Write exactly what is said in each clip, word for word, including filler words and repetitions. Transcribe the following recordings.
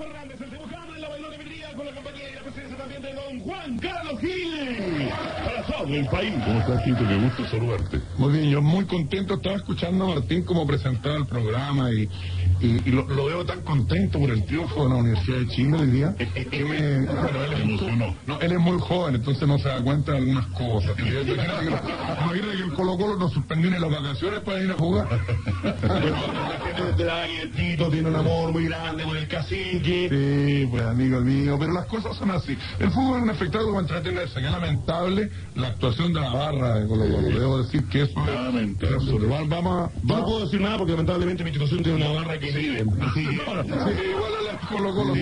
Fernández, el dibujado en la bailona vendría con la compañía y la presencia también de don Juan Carlos Gil. Para todo el país. ¿Cómo estás, Tito? Qué gusto saludarte. Muy bien, yo muy contento. Estaba escuchando a Martín como presentaba el programa y, y, y lo, lo veo tan contento por el triunfo de la Universidad de Chile hoy día. Que me... Bueno, él es, emocionó. No, él es muy joven, entonces no se da cuenta de algunas cosas. Imagínate que el Colo Colo nos suspendió en las vacaciones para ir a jugar. El Tito tiene un amor muy grande con el cacique. Sí, pues amigo mío, pero las cosas son así. El fútbol es un espectáculo para entretenerse. Es lamentable la actuación de la barra de Colo Colo. Debo decir que eso es lamentable. Vamos, vamos. Yo no puedo decir nada porque lamentablemente mi institución tiene una barra que vive. Sí, igual a las Colo Colo.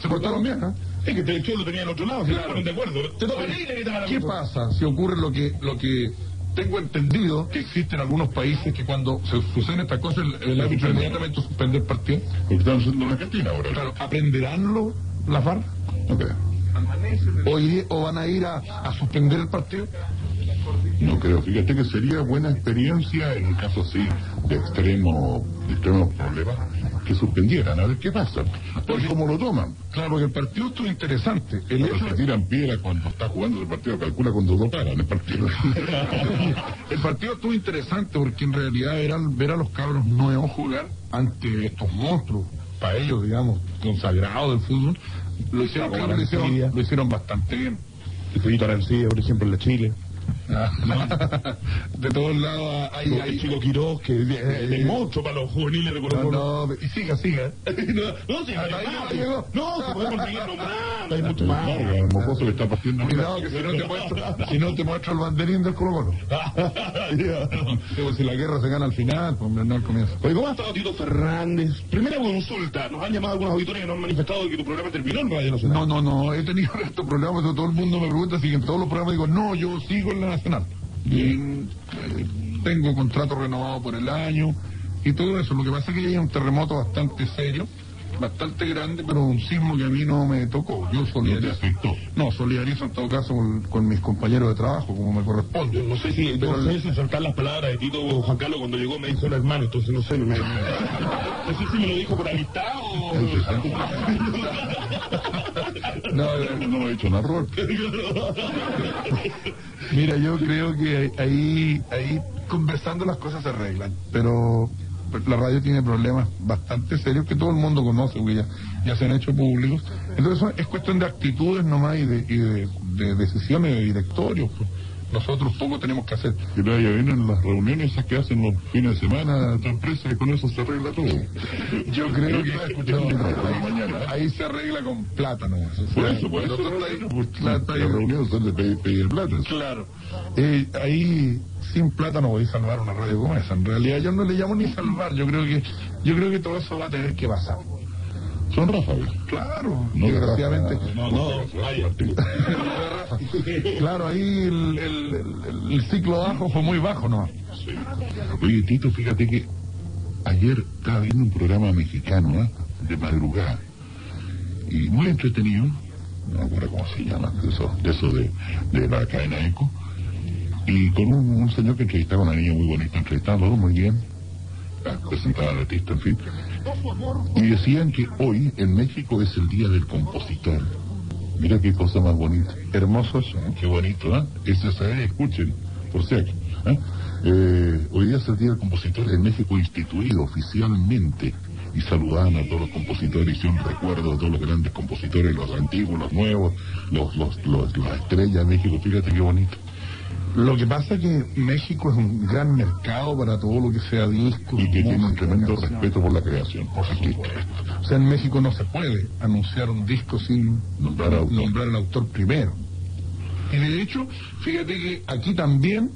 Se portaron bien, ¿eh? Es que el chulo tenía en otro lado, claro, de acuerdo. ¿Qué pasa si ocurre lo que lo que tengo entendido que existen algunos países que cuando se suceden estas cosas el árbitro inmediatamente suspende el partido? Lo que están haciendo en Argentina ahora. Claro, ¿aprenderán lo, la barra? No creo. ¿O, ir, o van a ir a, a suspender el partido? No creo. Fíjate que sería buena experiencia en un caso así de extremo, de extremo problema que suspendieran, a ver qué pasa, porque cómo lo toman. Claro, porque el partido estuvo interesante. El hecho de... tiran piedra cuando está jugando el partido, calcula cuando lo paran el partido. El partido estuvo interesante porque en realidad eran ver a los cabros nuevos jugar ante estos monstruos, para ellos, digamos, consagrados del fútbol. Lo hicieron, claro, lo hicieron, lo hicieron bastante bien. El Tito Arancía, por ejemplo, en la Chile. De todos lados hay, hay Chico Quiroz que es monstruo para los juveniles de Colo Colo. No, y siga, siga. No, no, siga. No, se puede conseguir nombrado. Hay mucho más. El mocoso que está partiendo. Cuidado que si no te muestro, si no te muestro el banderín del Colo Colo. Si la guerra se gana al final, pues no al comienzo. Oye, ¿cómo ha estado Tito Fernández? Primera consulta. Nos han llamado algunos auditores que nos han manifestado que tu programa terminó en Radio Nacional. No, no, no. He tenido estos programas, todo el mundo me pregunta si en todos los programas digo, no, yo sigo en la Nacional. Bien. Eh, tengo contrato renovado por el año y todo eso. Lo que pasa es que hay un terremoto bastante serio, bastante grande, pero un sismo que a mí no me tocó. Yo solidarizo. No, solidarizo en todo caso con, con mis compañeros de trabajo, como me corresponde. Yo no sé si pero no sé si soltar las palabras de Tito. Juan Carlos cuando llegó me dijo el hermano, entonces no sé. Me... no sé si me lo dijo por amistad o... No, no lo he hecho un error. Mira, yo creo que ahí, ahí conversando las cosas se arreglan, pero la radio tiene problemas bastante serios que todo el mundo conoce, que ya, ya se han hecho públicos. Entonces es cuestión de actitudes nomás y de, y de, de decisiones de directorios. Nosotros poco tenemos que hacer. Y luego ya vienen las reuniones esas que hacen los fines de semana, tu empresa, y con eso se arregla todo. Yo creo que no, ahí, ahí se arregla con plata, ¿no? O sea, por eso, por eso. Las reuniones son de pedir, pedir plata. Claro. Eh, ahí sin plata no voy a salvar una radio como esa. En realidad yo no le llamo ni salvar. Yo creo que yo creo que todo eso va a tener que pasar. Son Rafael. Claro, no, desgraciadamente. No, no, no. Claro, ahí el, el, el, el ciclo bajo fue muy bajo, ¿no? Sí. Oye, Tito, fíjate que ayer estaba viendo un programa mexicano, ¿eh? De madrugada. Y muy entretenido. No me acuerdo cómo se llama, de eso, de, eso de, de la cadena ECO. Y con un, un señor que entrevistaba a una niña muy bonita, entrevistaba muy bien. Presentaba al artista, en fin. Y decían que hoy en México es el día del compositor. Mira qué cosa más bonita. Hermoso eso, ¿eh? Qué bonito, ¿eh? Eso es, eh, escuchen, por cierto. ¿eh? Eh, hoy día es el día del compositor en México instituido oficialmente. Y saludaban a todos los compositores, hicieron recuerdo a todos los grandes compositores, los antiguos, los nuevos, los, los, los, las estrellas de México. Fíjate qué bonito. Lo que pasa es que México es un gran mercado para todo lo que sea disco. Y que tiene un tremendo respeto por la creación. Por supuesto. O sea, en México no se puede anunciar un disco sin nombrar, autor. nombrar al autor primero. Y de hecho, fíjate que aquí también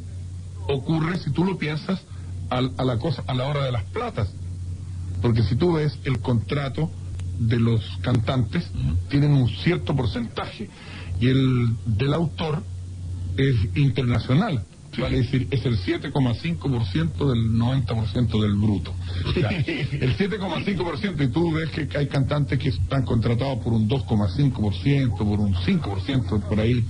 ocurre, si tú lo piensas, a, a la cosa, a la hora de las platas. Porque si tú ves el contrato de los cantantes, tienen un cierto porcentaje. Y el del autor es internacional, sí. Vale decir, es el siete coma cinco por ciento del noventa por ciento del bruto. O sea, el siete coma cinco por ciento, y tú ves que hay cantantes que están contratados por un dos coma cinco por ciento, por un cinco por ciento, por ahí.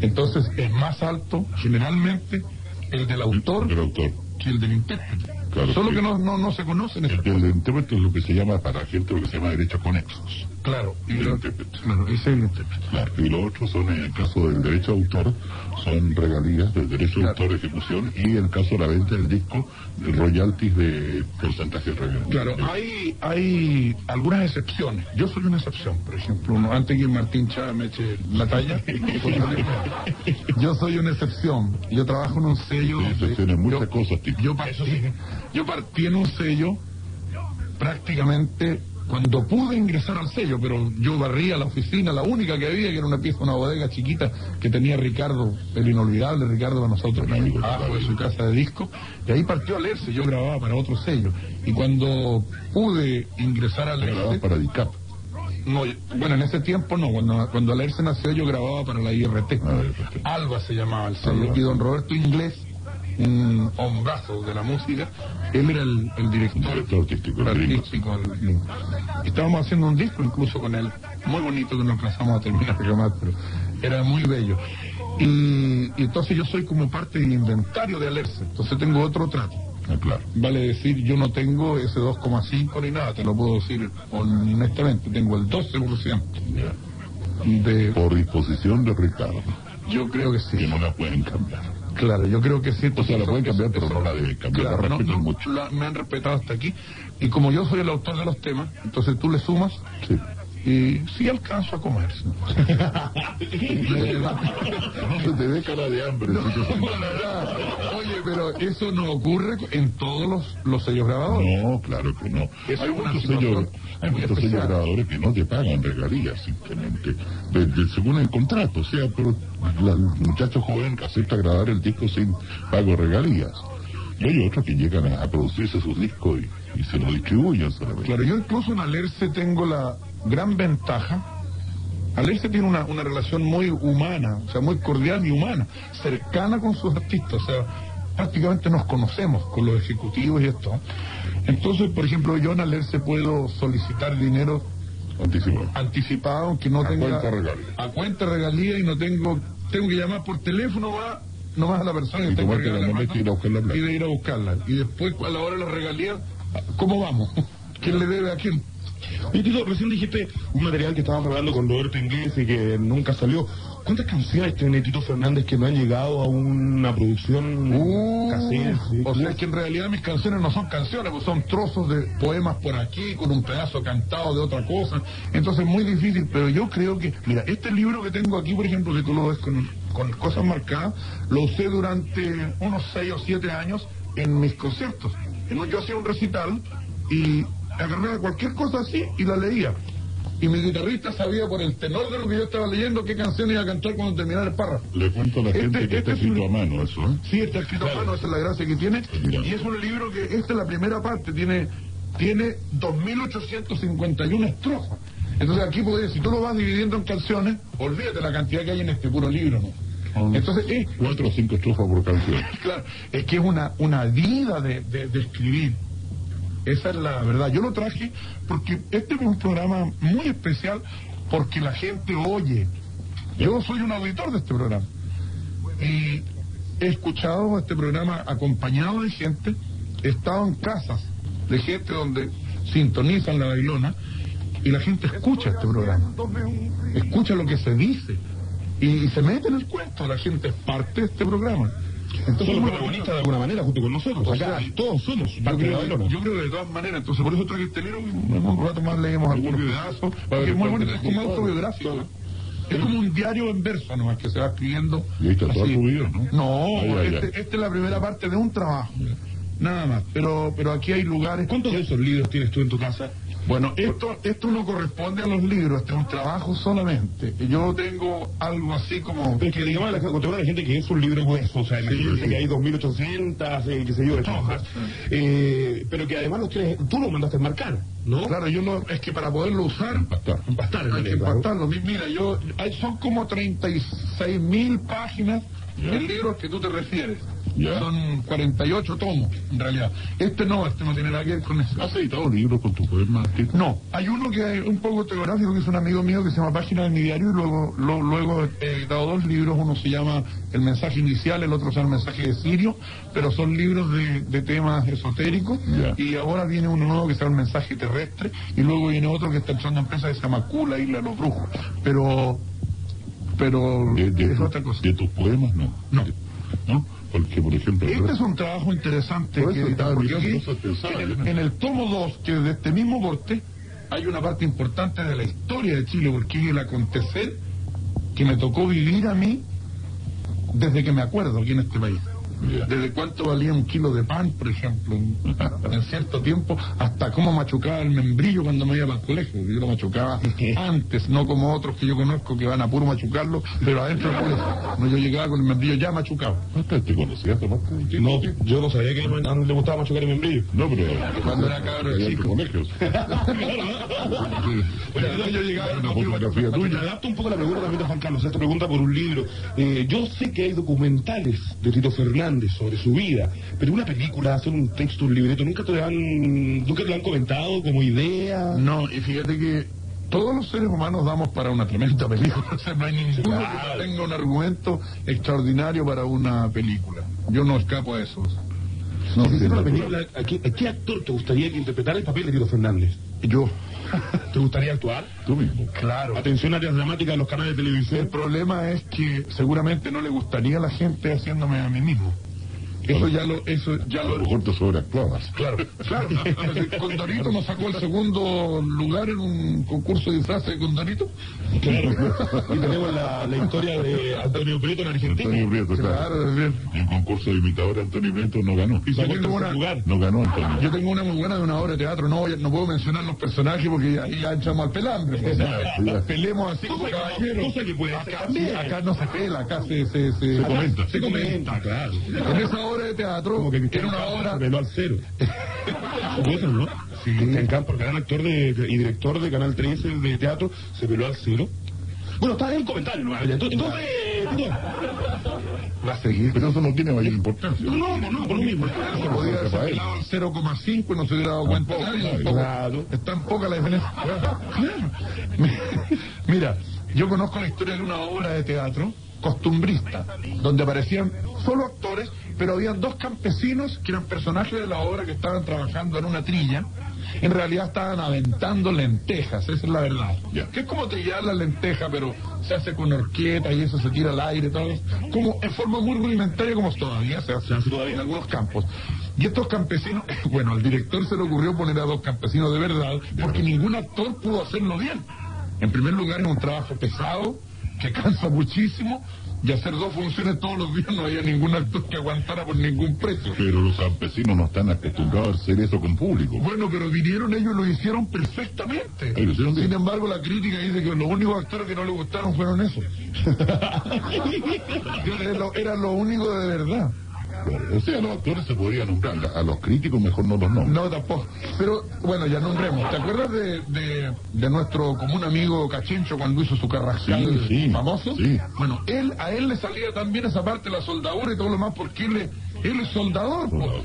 Entonces es más alto generalmente el del autor, el, el autor. que el del intérprete. Claro, solo que, que no, no, no se conocen. El, el intérprete es lo que se llama, para gente, lo que se llama derechos conexos. Claro, y el intérprete. Claro, ese es el intérprete. Claro, y lo otro son, en el caso del derecho de autor, son regalías del derecho de autor, ejecución, y en el caso de la venta del disco, royalties de porcentaje de regalías. Claro, hay, hay algunas excepciones. Yo soy una excepción, por ejemplo, uno, antes que Martín Chávez me eche la talla, yo soy una excepción. Yo trabajo en un sello. Sí, excepciones, de, muchas yo, cosas, tipo. Yo para eso sí. Yo partí en un sello prácticamente cuando pude ingresar al sello, pero yo barría la oficina, la única que había, que era una pieza, una bodega chiquita que tenía Ricardo, el inolvidable Ricardo para nosotros, abajo de su casa de disco, y ahí partió Alerce, yo grababa para otro sello, y cuando pude ingresar a Alerce... para D I C A P. No, bueno, en ese tiempo no, cuando, cuando Alerce nació yo grababa para la I R T, Alba se llamaba el sello, y don Roberto Inglez, un hombrazo de la música, él era el, el director, director artístico, el artístico el... Estábamos haciendo un disco incluso con él, muy bonito, que nos alcanzamos a terminar de llamar, pero era muy bello, y, y entonces yo soy como parte del inventario de Alerce, entonces tengo otro trato. Ah, claro. Vale decir, yo no tengo ese dos coma cinco ni nada, te lo puedo decir honestamente, tengo el doce por ciento de... por disposición de Ricardo. Yo creo que sí. Que no la pueden cambiar. Claro, yo creo que sí. O sea, la pueden cambiar, pero no la deben cambiar. Claro, la respetan mucho. La, me han respetado hasta aquí. Y como yo soy el autor de los temas, entonces tú le sumas. Sí. Y sí alcanzo a comer. No te dé cara de hambre. No, no, oye, pero eso no ocurre en todos los, los sellos grabadores. No, claro que no. Eso hay muchos sellos, hay muchos sellos grabadores que no te pagan regalías, simplemente, de, de, según el contrato. O sea, pero el muchacho joven que acepta grabar el disco sin pago regalías. Y hay otros que llegan a, a producirse sus discos y, y se los distribuyen solamente. Claro, yo incluso en Alerce tengo la gran ventaja. Alerce tiene una, una relación muy humana, o sea, muy cordial y humana, cercana con sus artistas, o sea, prácticamente nos conocemos con los ejecutivos y esto. Entonces, por ejemplo, yo en Alerce puedo solicitar dinero anticipado, anticipado que no a tenga cuenta regalía. A cuenta regalía, y no tengo, tengo que llamar por teléfono a nomás a la persona que y tenga que la meta, y, ir a y de ir a buscarla, y después a la hora de la regalía, ¿cómo vamos? ¿Quién le debe a quién? Y Tito, recién dijiste un material que estábamos hablando con Roberto Inglés y que nunca salió. ¿Cuántas canciones tiene Tito Fernández que no han llegado a una producción uh, casera? ¿Sí? O sea, es que en realidad mis canciones no son canciones, pues son trozos de poemas por aquí, con un pedazo cantado de otra cosa. Entonces es muy difícil, pero yo creo que... Mira, este libro que tengo aquí, por ejemplo, que tú lo ves con, con cosas marcadas, lo usé durante unos seis o siete años en mis conciertos. Yo hacía un recital y... agarraba cualquier cosa así y la leía, y mi guitarrista sabía por el tenor de lo que yo estaba leyendo qué canción iba a cantar cuando terminara el párrafo. Le cuento a la gente este, que este está escrito es un... a mano eso, ¿eh? Sí, está escrito claro. a mano, esa es la gracia que tiene. Y es un libro que, esta es la primera parte, tiene tiene dos mil ochocientas cincuenta y una estrofas. Entonces aquí podés, si tú lo vas dividiendo en canciones, olvídate la cantidad que hay en este puro libro, ¿no? Entonces es... cuatro o cinco estrofas por canción. Claro, es que es una, una vida de, de, de escribir. Esa es la verdad. Yo lo traje porque este es un programa muy especial, porque la gente oye. Yo soy un auditor de este programa. Y he escuchado este programa acompañado de gente. He estado en casas de gente donde sintonizan la bailona y la gente escucha este programa. Escucha lo que se dice y se mete en el cuento. La gente es parte de este programa. Entonces somos protagonistas de alguna manera junto con nosotros, acá sea, todos somos. Yo creo, yo creo que de todas maneras, entonces por eso traje este libro, un rato más leemos algunos pedazos, porque es muy bonito, es como autobiográfico. Es como un diario en verso nomás que se va escribiendo. Y ahí está toda tu vida, ¿no? No, esta este es la primera parte de un trabajo, nada más. Pero pero aquí hay lugares. ¿Cuántos de esos libros tienes tú en tu casa? Bueno, esto, esto no corresponde a los libros, este es un trabajo solamente. Yo tengo algo así como... Pero es que digamos a la, a la gente que es un libro grueso, o sea, sí, sí, sí. que hay dos mil ochocientas, eh, que se yo, de hojas, eh, pero que además los tienes, tú lo mandaste a enmarcar, ¿no? Claro, yo no, es que para poderlo usar... Empastar. Empastar. Hay que empastarlo. Mira, yo, hay, son como treinta y seis mil páginas del libro al que tú te refieres. ¿Ya? Son cuarenta y ocho tomos, en realidad. Este no, este no tiene nada que ver con eso. ¿Has editado libros con tu poema? ¿Qué? No, hay uno que es un poco teográfico, que es un amigo mío, que se llama Página de mi diario, y luego, lo, luego he editado dos libros. Uno se llama El mensaje inicial, el otro se llama El mensaje de Sirio, pero son libros de, de temas esotéricos. ¿Ya? Y ahora viene uno nuevo que se llama El mensaje terrestre, y luego viene otro que está en una empresa que se llama Cula, Isla de los Brujos. Pero... pero de, de, es otra cosa. ¿De tus poemas no? No. ¿No? Porque, por ejemplo... Este es un trabajo interesante. Por eso, que, porque aquí, en, el, en el tomo dos, que de este mismo corte, hay una parte importante de la historia de Chile, porque es el acontecer que me tocó vivir a mí desde que me acuerdo aquí en este país. Yeah. Desde cuánto valía un kilo de pan, por ejemplo, en, en cierto tiempo, hasta cómo machucaba el membrillo cuando me iba al colegio. Yo lo machucaba antes, no como otros que yo conozco que van a puro machucarlo, pero adentro del colegio. No, yo llegaba con el membrillo ya machucado. ¿Te conocías, Tomás? No, yo no sabía que a le gustaba machucar el membrillo. No, pero... cuando era cabro chico. Bueno, yo llegaba a una fotografía tuya. Adapto un poco la pregunta también a Juan Carlos. Esta pregunta por un libro. Eh, yo sé que hay documentales de Tito Fernández sobre su vida, pero una película, hacer un texto, un libreto, ¿nunca te han, nunca te lo han comentado como idea? No, y fíjate que todos los seres humanos damos para una tremenda película, o sea, no hay ninguno que tenga un argumento extraordinario para una película. Yo no escapo a eso. No, si hiciera una película, ¿a qué, ¿a qué actor te gustaría que interpretara el papel de Tito Fernández? Yo. ¿Te gustaría actuar? Tú mismo. Claro. Atención a las dramáticas de los canales de televisión. El problema es que seguramente no le gustaría a la gente haciéndome a mí mismo. Eso ya lo... eso ya lo... Por tus obras clavas. Claro, claro. Condorito nos sacó el segundo lugar en un concurso de disfraces de Condorito. Claro. Y tenemos la, la historia de Antonio Prieto en Argentina. Antonio Prieto, claro. Claro, en un concurso de imitador Antonio Prieto no ganó. Y sacó el segundo lugar. No ganó Antonio. Yo tengo una muy buena de una obra de teatro. No, no puedo mencionar los personajes porque ahí ya echamos al pelambre. Pues, pelemos así como caballeros. Cosa que puede hacer. Acá, acá no se pela, acá se... Se, se, se comenta. Se, se comenta, comenta, claro. En esa obra de teatro, como que era una obra de lo al cero. Eso, ¿no? Sí, Cristian Campos, gran actor de, y director de Canal trece de teatro, se peló al cero. Bueno, está en el comentario, ¿no? Entonces, va a seguir, pero eso no tiene mayor importancia. No, no, no, por lo mismo. Se podía haber pelado al cero coma cinco y no se hubiera dado cuenta. Claro. Es tan poca la diferencia. Claro. Mira, yo conozco la historia de una obra de teatro costumbrista, donde aparecían solo actores, pero habían dos campesinos que eran personajes de la obra que estaban trabajando en una trilla. En realidad estaban aventando lentejas, esa es la verdad. Yeah. Que es como trillar la lenteja, pero se hace con horqueta y eso se tira al aire, todo eso, como en forma muy rudimentaria, como todavía se hace, se hace todavía en algunos campos. Y estos campesinos, bueno, al director se le ocurrió poner a dos campesinos de verdad, porque ningún actor pudo hacerlo bien. En primer lugar, es un trabajo pesado, que cansa muchísimo, y hacer dos funciones todos los días no había ningún actor que aguantara por ningún precio. Pero los campesinos no están acostumbrados a hacer eso con público. Bueno, pero vinieron ellos y lo hicieron perfectamente. ¿Lo hicieron bien? Sin embargo, la crítica dice que los únicos actores que no le gustaron fueron esos. Era lo único de verdad. O sea, los actores se podrían nombrar, a los críticos mejor no los nombres. No, tampoco. Pero, bueno, ya nombremos. ¿Te acuerdas de, de, de nuestro común amigo Cachincho cuando hizo su carrascal sí, sí, famoso? Sí. Bueno, él, a él le salía también esa parte, la soldadura y todo lo más, porque él, él es soldador, soldador.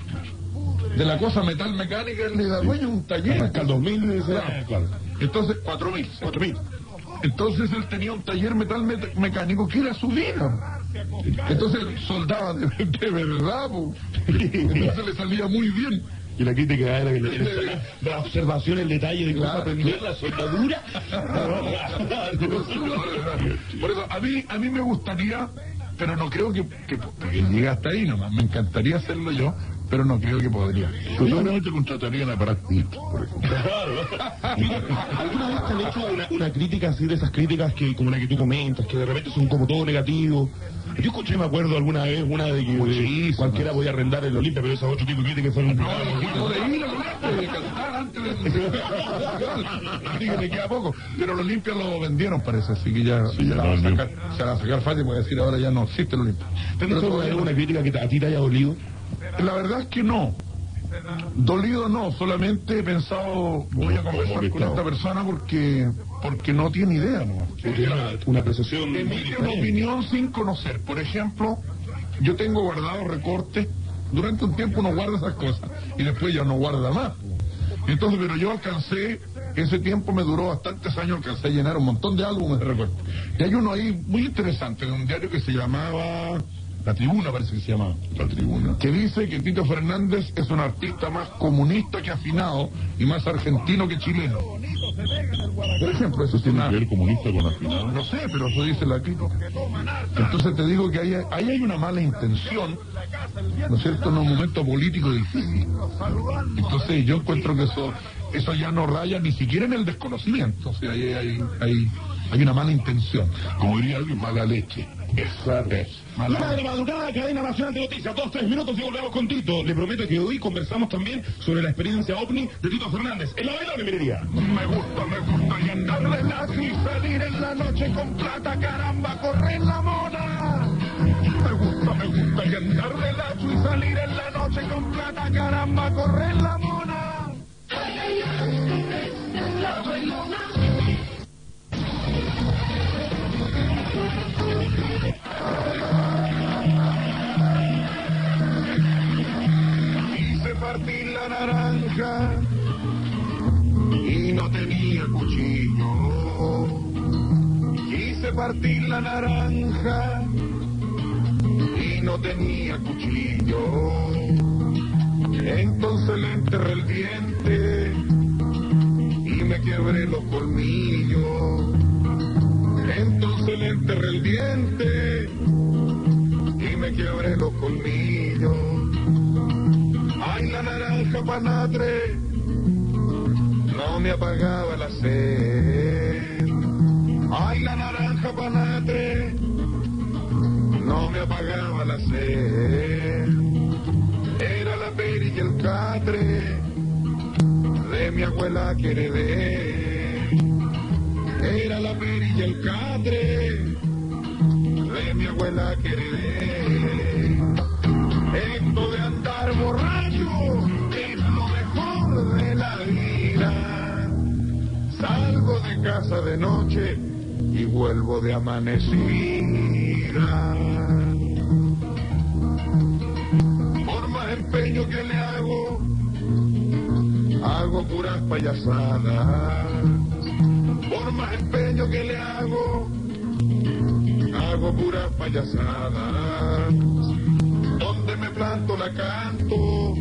Pues, de la cosa metal mecánica, él le da dueño sí. un taller. Hasta el dos mil, claro. Claro. Entonces, cuatro mil. Entonces él tenía un taller metal me mecánico que era su vida. Entonces soldaba de, de verdad, po. Entonces le salía muy bien. Y la crítica era que le... la observación, el detalle de cómo claro. aprender la soldadura. Por eso, a mí, a mí me gustaría, pero no creo que, que, que llegue hasta ahí nomás. Me encantaría hacerlo yo, pero no creo que podría. Yo seguramente contratarían a Martín, por ejemplo. Claro. ¿Alguna vez te han hecho una, una crítica así, de esas críticas que como la que tú comentas, que de repente son como todo negativo? Yo escuché, me acuerdo alguna vez, una de que de, cualquiera podía arrendar el Olimpia, pero esas ocho tipos de críticas fueron... No, no, de ir al de cantar antes de... que me queda poco. Pero el Olimpia lo vendieron, parece, así que ya... Sí, ya se la va a sacar, se la va a sacar fácil, porque decir ahora ya no existe el Olimpia. ¿Pero eso es una crítica que a ti te haya dolido? La verdad es que no. Dolido no, solamente he pensado, voy a conversar con esta persona porque porque no tiene idea, ¿no? Una apreciación. Emite una opinión sin conocer. Por ejemplo, Yo tengo guardados recortes, durante un tiempo uno guarda esas cosas y después ya no guarda más. Entonces, pero yo alcancé, ese tiempo me duró bastantes años, alcancé a llenar un montón de álbumes de recortes. Y hay uno ahí muy interesante, de un diario que se llamaba La Tribuna, parece que se llamaba, La Tribuna, que dice que Tito Fernández es un artista más comunista que afinado y más argentino que chileno. Por ejemplo, eso tiene que ver comunista con afinado. No sé, pero eso dice la crítica. Entonces te digo que ahí hay, ahí hay una mala intención, ¿no es cierto?, en un momento político difícil. Entonces yo encuentro que eso eso ya no raya ni siquiera en el desconocimiento. O sea, ahí hay, hay, hay una mala intención. Como diría alguien, mala leche. Exacto. Una de la madrugada, Cadena Nacional de Noticias, dos, tres minutos y volvemos con Tito. Le prometo que hoy conversamos también sobre la experiencia ovni de Tito Fernández. En la vela de minería. Me gusta, me gusta y andar relax y salir en la noche con plata, caramba, correr la mona. Me gusta, me gusta y andar relax y salir en la noche con plata, caramba, correr la mona. Ay, ay, ay, es la bailona. Quise partir la naranja y no tenía cuchillo. Quise partir la naranja y no tenía cuchillo. Entonces le enterré el diente y me quebré los colmillos. Entonces le enterré el diente y me quebré los colmillos. Ay, la naranja panatre no me apagaba la sed. Ay, la naranja panatre no me apagaba la sed. Era la pera y el catre de mi abuela que heredé. Era la perilla el cadre de mi abuela que heredé. Esto de andar borracho es lo mejor de la vida. Salgo de casa de noche y vuelvo de amanecida. Por más empeño que le hago, hago puras payasadas. Por más empeño que le hago, hago puras payasadas. Donde me planto la canto,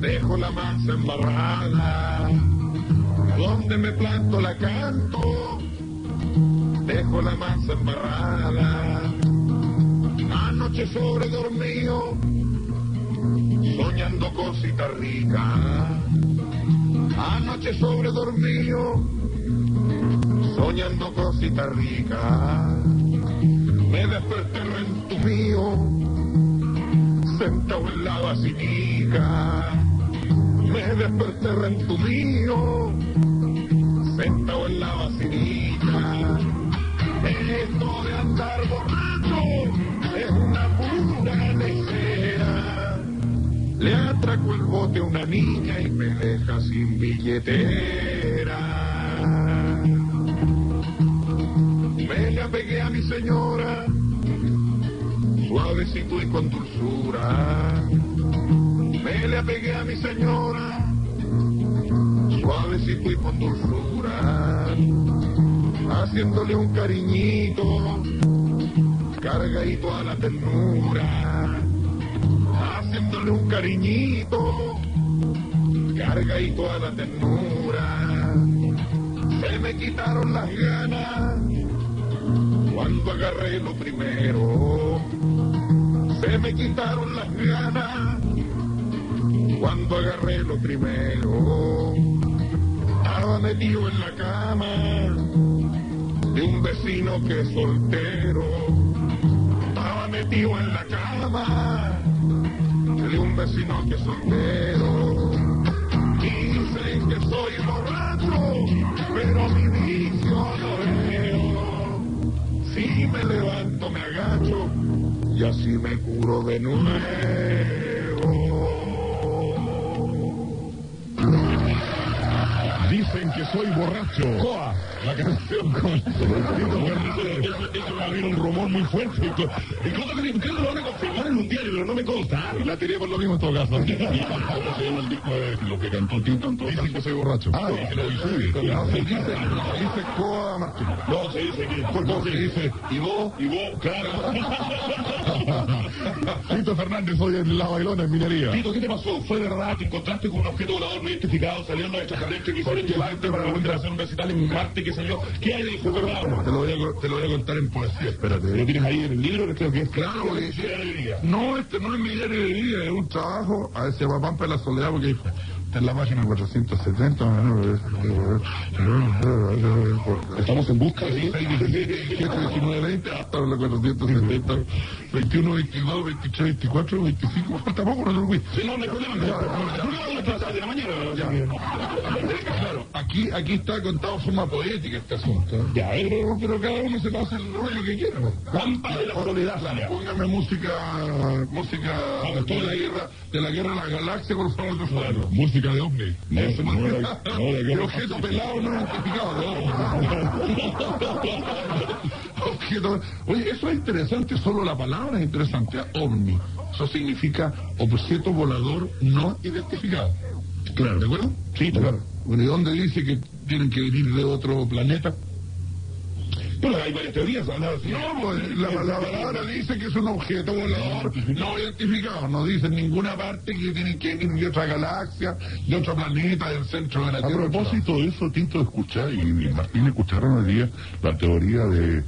dejo la mansa embarrada. Donde me planto la canto, dejo la mansa embarrada. Anoche sobre dormido, soñando cositas ricas. Anoche sobre dormido, soñando cositas ricas. Me desperté rentumido, sentado en la basílica. Me desperté rentumido, sentado en la basílica. Esto de andar borracho es una pura lecera. Le atracó el bote a una niña y me deja sin billetera. Me le apegué a mi señora, suavecito y con dulzura. Me le apegué a mi señora, suavecito y con dulzura. Haciéndole un cariñito, cargadito a la ternura. Haciéndole un cariñito, cargadito a la ternura. Se me quitaron las ganas cuando agarré lo primero. Se me quitaron las ganas cuando agarré lo primero. Estaba metido en la cama de un vecino que es soltero. Estaba metido en la cama de un vecino que es soltero. Dicen que soy borracho, pero mi vicio no veo. Si me levanto, me agacho y así me curo de nuevo. dicen que soy borracho. Coa, la canción con Tito Fernández. Eso va a haber un rumor muy fuerte. Y cosa que ustedes lo van a confirmar en un diario, pero no me consta. La tiré por lo mismo en todo caso. ¿Cómo se llama el disco de lo que cantó Tito? Dicen que soy borracho. Ah, se lo dice. Dice Coa Martín. No, se dice que... No, se dice... ¿Y vos? ¿Y vos? Claro. Tito Fernández, hoy en La Bailona, en Minería. Tito, ¿qué te pasó? ¿Fue verdad que encontraste con un objeto volador no identificado saliendo de Chacarete que hicieron llevarte para volver a hacer un recital en Marte que salió? ¿Qué hay de eso? Te lo voy a, te lo voy a contar en poesía, espérate. ¿Lo tienes ahí en el libro? Creo que es claro. Porque... No, este no es mi diario de vida, es un trabajo. A ver, se llama Pampa de la Soledad porque... En la página cuatrocientos setenta. Estamos en busca de diecinueve, veinte, hasta la cuatrocientos setenta, veintiuno, veintidós, veintitrés, veinticuatro, veinticinco. Falta poco, no te preocupes. No, no hay problema. Aquí, aquí está contado de forma poética este asunto. Ya, pero cada uno se pasa el rollo que quiera. Pampa de la Soledad. Póngame música, música de la guerra, de la guerra de la galaxia, por favor, de favor. Música de ovni. No, eso no, no, era, no era el objeto pelado no identificado. No. Oye, eso es interesante, solo la palabra es interesante, ovni. Eso significa objeto volador no identificado. Claro, ¿de acuerdo? Sí, claro. Bueno, ¿y dónde dice que tienen que venir de otro planeta? Bueno, hay varias teorías. No, pues la, la palabra dice que es un objeto volador no identificado. No dice en ninguna parte que tiene que ir de otra galaxia, de otro planeta, del centro de la Tierra. A propósito de eso, Tito, escuchar y, y Martín escucharon hoy día la teoría de,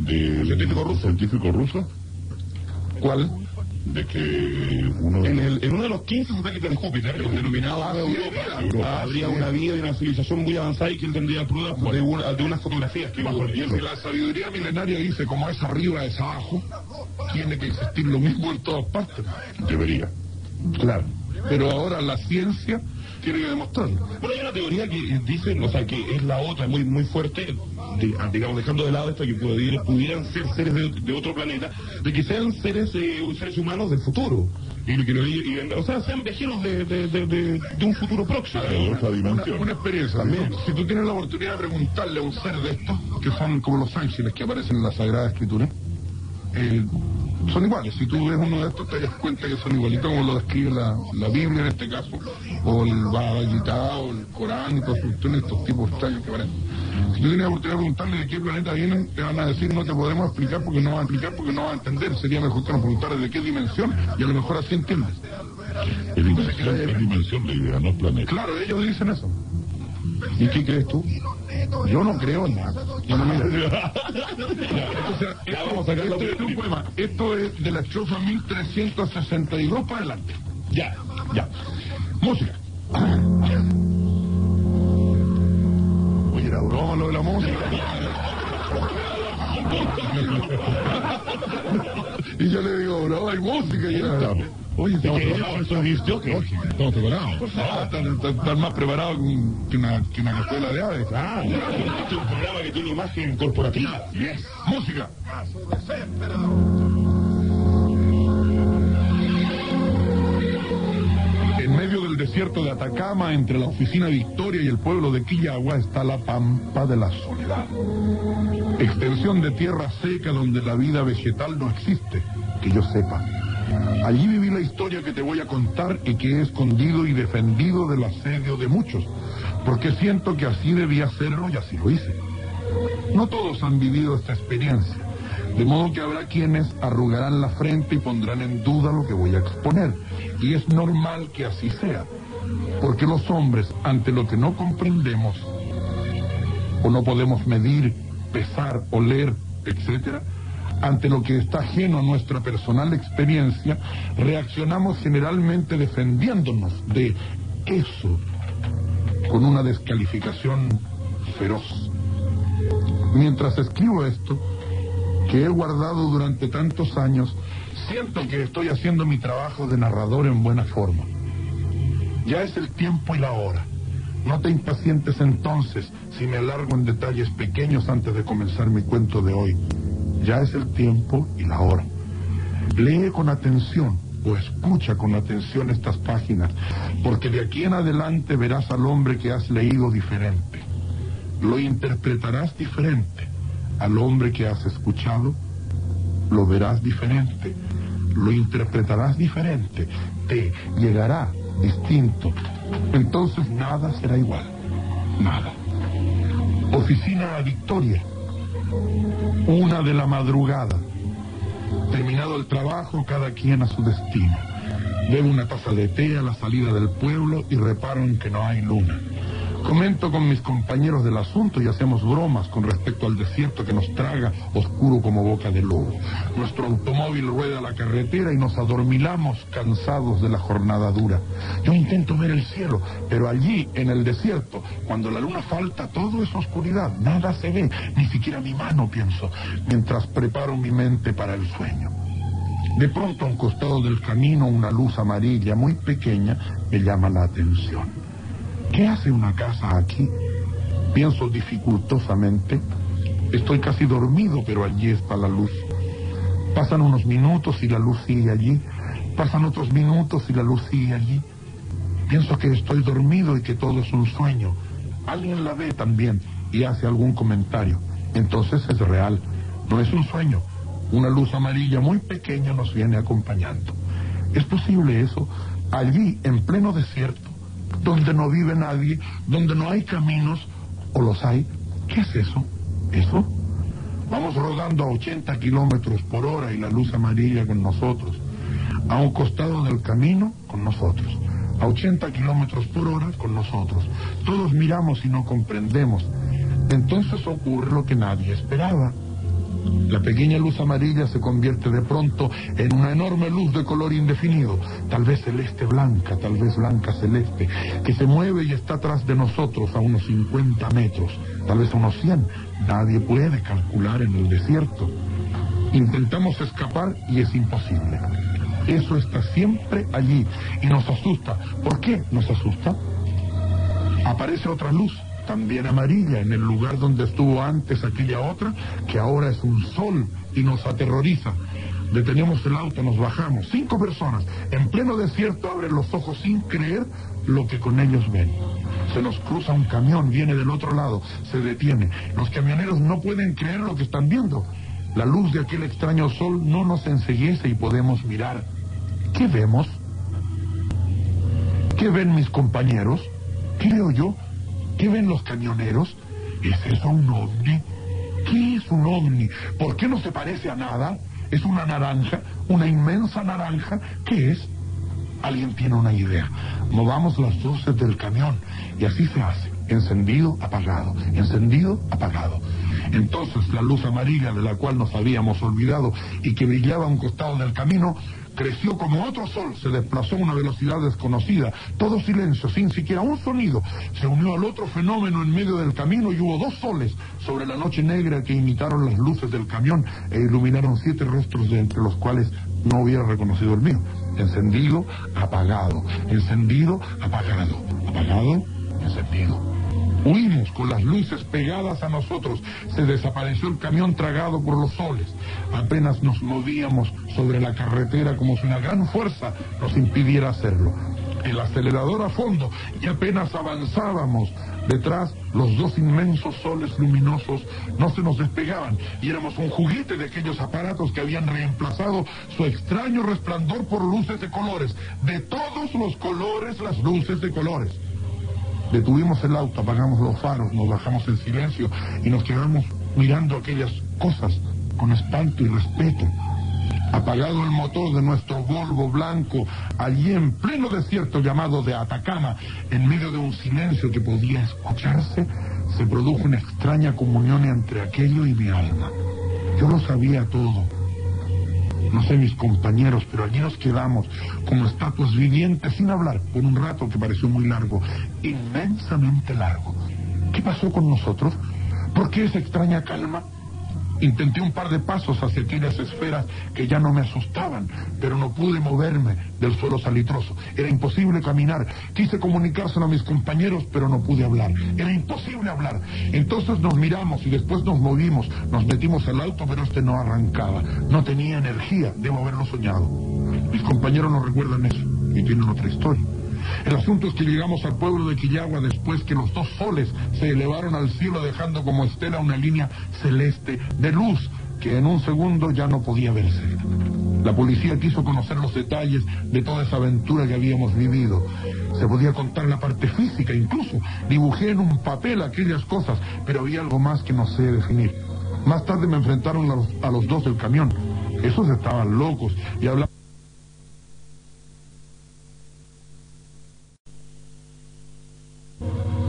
de científico ruso. científico ruso. ¿Cuál? De que uno de en, el, en uno de los quince satélites de Júpiter, el denominado Ave Europa, habría una vida y una civilización muy avanzada y que él tendría pruebas de, una, de unas fotografías que bajo el cielo. La sabiduría milenaria dice, como es arriba, es abajo, tiene que existir lo mismo en todas partes. Debería. Claro. Pero ahora la ciencia tiene que demostrarlo. Bueno, hay una teoría que dicen, o sea, que es la otra, muy muy fuerte, de, digamos, dejando de lado esto, que pudieran, pudieran ser seres de, de otro planeta, de que sean seres eh, seres humanos del futuro. Y que y, y, o sea, sean viajeros de, de, de, de, de un futuro próximo. De otra dimensión. Una, una experiencia. También, si tú tienes la oportunidad de preguntarle a un ser de estos, que son como los ángeles que aparecen en la Sagrada Escritura, eh, son iguales. Si tú ves uno de estos te das cuenta que son igualitos como lo describe la, la Biblia en este caso, o el Bhagavad Gita, o el Corán, y todos estos tipos extraños que aparecen. Si tú tienes la oportunidad de preguntarle de qué planeta vienen, te van a decir no te podemos explicar porque no vas a explicar porque no vas a entender. Sería mejor que nos preguntaras de qué dimensión y a lo mejor así entiendes. Es dimensión, es dimensión la idea, no planeta. Claro, ellos dicen eso. ¿Y qué crees tú? Yo no creo en nada. Yo no me creo. Esto es un poema. Esto es de la estrofa mil trescientos sesenta y dos para adelante. Ya, ya. Música. Oye, era broma lo de la música. Y yo le digo, no, hay música y ya está. Oye, estamos preparados, eso es lógico. Estamos preparados. Por favor, están más preparados que una que una cazuela de aves. Ah, es un programa que tiene imagen corporativa. Yes. Música. En medio del desierto de Atacama, entre la oficina Victoria y el pueblo de Quillagua, está la Pampa de la Soledad. Extensión de tierra seca donde la vida vegetal no existe, que yo sepa. Allí viví la historia que te voy a contar y que he escondido y defendido del asedio de muchos, porque siento que así debía hacerlo y así lo hice. No todos han vivido esta experiencia, de modo que habrá quienes arrugarán la frente y pondrán en duda lo que voy a exponer, y es normal que así sea, porque los hombres, ante lo que no comprendemos, o no podemos medir, pesar, oler, etcétera, ante lo que está ajeno a nuestra personal experiencia, reaccionamos generalmente defendiéndonos de eso con una descalificación feroz. Mientras escribo esto, que he guardado durante tantos años, siento que estoy haciendo mi trabajo de narrador en buena forma. Ya es el tiempo y la hora. No te impacientes entonces si me alargo en detalles pequeños antes de comenzar mi cuento de hoy. Ya es el tiempo y la hora. Lee con atención, o escucha con atención estas páginas, porque de aquí en adelante verás al hombre que has leído diferente. Lo interpretarás diferente. Al hombre que has escuchado, lo verás diferente. Lo interpretarás diferente. Te llegará distinto. Entonces nada será igual. Nada. Oficina La Victoria. Una de la madrugada. Terminado el trabajo, cada quien a su destino. Bebo una taza de té a la salida del pueblo y reparo en que no hay luna. Comento con mis compañeros del asunto y hacemos bromas con respecto al desierto que nos traga oscuro como boca de lobo. Nuestro automóvil rueda la carretera y nos adormilamos cansados de la jornada dura. Yo intento ver el cielo, pero allí, en el desierto, cuando la luna falta, todo es oscuridad, nada se ve, ni siquiera mi mano, pienso, mientras preparo mi mente para el sueño. De pronto, a un costado del camino, una luz amarilla muy pequeña me llama la atención. ¿Qué hace una casa aquí? Pienso dificultosamente. Estoy casi dormido, pero allí está la luz. Pasan unos minutos y la luz sigue allí. Pasan otros minutos y la luz sigue allí. Pienso que estoy dormido y que todo es un sueño. Alguien la ve también y hace algún comentario. Entonces es real, no es un sueño. Una luz amarilla muy pequeña nos viene acompañando. ¿Es posible eso? Allí, en pleno desierto, donde no vive nadie, donde no hay caminos, o los hay. ¿Qué es eso? ¿Eso? Vamos rodando a ochenta kilómetros por hora y la luz amarilla con nosotros. A un costado del camino, con nosotros. A ochenta kilómetros por hora, con nosotros. Todos miramos y no comprendemos. Entonces ocurre lo que nadie esperaba. La pequeña luz amarilla se convierte de pronto en una enorme luz de color indefinido, tal vez celeste blanca, tal vez blanca celeste, que se mueve y está atrás de nosotros a unos cincuenta metros, tal vez a unos cien. Nadie puede calcular en el desierto. Intentamos escapar y es imposible. Eso está siempre allí y nos asusta. ¿Por qué nos asusta? Aparece otra luz, también amarilla, en el lugar donde estuvo antes aquella otra, que ahora es un sol y nos aterroriza. Detenemos el auto, nos bajamos. Cinco personas, en pleno desierto, abren los ojos sin creer lo que con ellos ven. Se nos cruza un camión, viene del otro lado, se detiene. Los camioneros no pueden creer lo que están viendo. La luz de aquel extraño sol no nos enceguece y podemos mirar. ¿Qué vemos? ¿Qué ven mis compañeros? ¿Qué veo yo? ¿Qué ven los camioneros? ¿Es eso un ovni? ¿Qué es un ovni? ¿Por qué no se parece a nada? ¿Es una naranja? ¿Una inmensa naranja? ¿Qué es? Alguien tiene una idea. Movamos las luces del camión y así se hace. Encendido, apagado. Encendido, apagado. Entonces la luz amarilla de la cual nos habíamos olvidado y que brillaba a un costado del camino creció como otro sol, se desplazó a una velocidad desconocida, todo silencio, sin siquiera un sonido. Se unió al otro fenómeno en medio del camino y hubo dos soles sobre la noche negra que imitaron las luces del camión e iluminaron siete rostros, de entre los cuales no hubiera reconocido el mío. Encendido, apagado, encendido, apagado, apagado, encendido. Huimos con las luces pegadas a nosotros. Se desapareció el camión tragado por los soles. Apenas nos movíamos sobre la carretera como si una gran fuerza nos impidiera hacerlo. El acelerador a fondo y apenas avanzábamos. Detrás, los dos inmensos soles luminosos no se nos despegaban y éramos un juguete de aquellos aparatos que habían reemplazado su extraño resplandor por luces de colores. De todos los colores, las luces de colores. Detuvimos el auto, apagamos los faros, nos bajamos en silencio y nos quedamos mirando aquellas cosas con espanto y respeto. Apagado el motor de nuestro Volvo blanco, allí en pleno desierto llamado de Atacama, en medio de un silencio que podía escucharse, se produjo una extraña comunión entre aquello y mi alma. Yo lo sabía todo. No sé mis compañeros, pero allí nos quedamos como estatuas vivientes sin hablar por un rato que pareció muy largo, inmensamente largo. ¿Qué pasó con nosotros? ¿Por qué esa extraña calma? Intenté un par de pasos hacia aquellas esferas que ya no me asustaban, pero no pude moverme del suelo salitroso. Era imposible caminar. Quise comunicárselo a mis compañeros, pero no pude hablar. Era imposible hablar. Entonces nos miramos y después nos movimos. Nos metimos al auto, pero este no arrancaba. No tenía energía. Debo haberlo soñado. Mis compañeros no recuerdan eso y tienen otra historia. El asunto es que llegamos al pueblo de Quillagua después que los dos soles se elevaron al cielo, dejando como estela una línea celeste de luz que en un segundo ya no podía verse. La policía quiso conocer los detalles de toda esa aventura que habíamos vivido. Se podía contar la parte física, incluso dibujé en un papel aquellas cosas, pero había algo más que no sé definir. Más tarde me enfrentaron a los, a los dos del camión. Esos estaban locos y hablaban...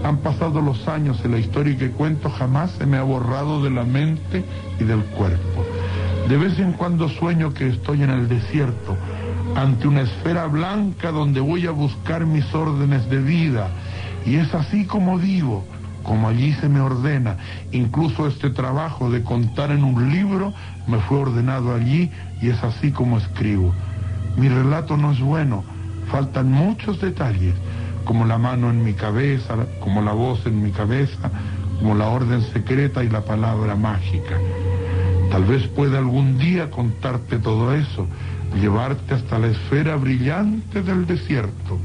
Han pasado los años en la historia y que cuento jamás se me ha borrado de la mente y del cuerpo. De vez en cuando sueño que estoy en el desierto, ante una esfera blanca donde voy a buscar mis órdenes de vida. Y es así como vivo, como allí se me ordena. Incluso este trabajo de contar en un libro me fue ordenado allí y es así como escribo. Mi relato no es bueno, faltan muchos detalles, como la mano en mi cabeza, como la voz en mi cabeza, como la orden secreta y la palabra mágica. Tal vez pueda algún día contarte todo eso, llevarte hasta la esfera brillante del desierto.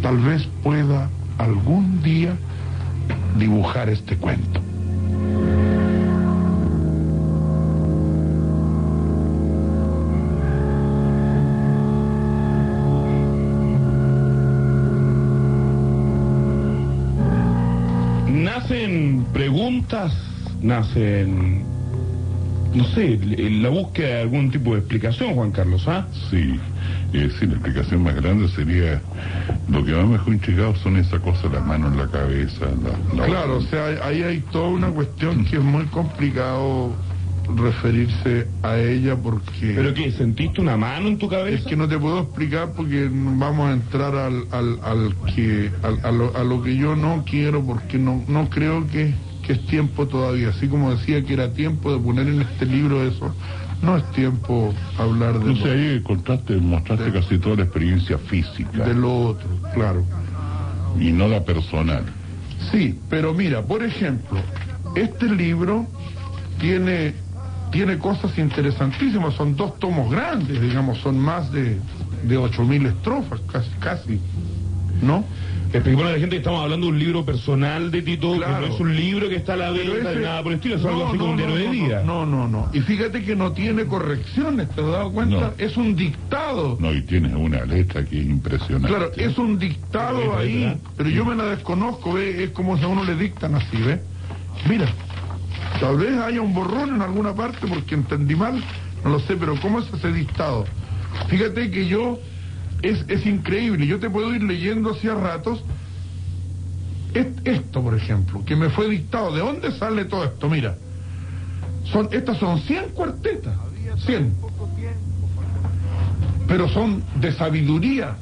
Tal vez pueda algún día dibujar este cuento. Nacen preguntas, nacen, no sé, la búsqueda de algún tipo de explicación, Juan Carlos, ¿ah? Sí, eh, sí, la explicación más grande sería, lo que más me dejó intrigado son esas cosas, las manos en la cabeza, la, la Claro, otra. O sea, ahí hay toda una cuestión que es muy complicado referirse a ella porque... ¿Pero qué? ¿Sentiste una mano en tu cabeza? Es que no te puedo explicar porque vamos a entrar al, al, al que al, a, lo, a lo que yo no quiero, porque no, no creo que, que es tiempo todavía. Así como decía que era tiempo de poner en este libro eso, no es tiempo hablar de... Entonces lo, ahí contaste, mostraste de, casi toda la experiencia física de lo otro, claro, y no la personal. Sí, pero mira, por ejemplo, este libro tiene... tiene cosas interesantísimas, son dos tomos grandes, digamos, son más de, de ocho mil estrofas, casi, casi, ¿no? Explicó a la gente que estamos hablando de un libro personal de Tito, claro, que no es un libro que está a la venta ni nada por el estilo, es no, algo así no, como no, un diario no, de vida. No, no, no, no, y fíjate que no tiene correcciones, ¿te has dado cuenta? No. Es un dictado. No, y tienes una letra que es impresionante. Claro, es un dictado ahí, letra, pero yo me la desconozco, ¿ves? Es como si a uno le dictan así, ¿ves? Mira. Tal vez haya un borrón en alguna parte porque entendí mal, no lo sé, pero ¿cómo es ese dictado? Fíjate que yo, es, es increíble, yo te puedo ir leyendo así a ratos, es, esto por ejemplo, que me fue dictado, ¿de dónde sale todo esto? Mira, son estas son cien cuartetas, cien, pero son de sabiduría.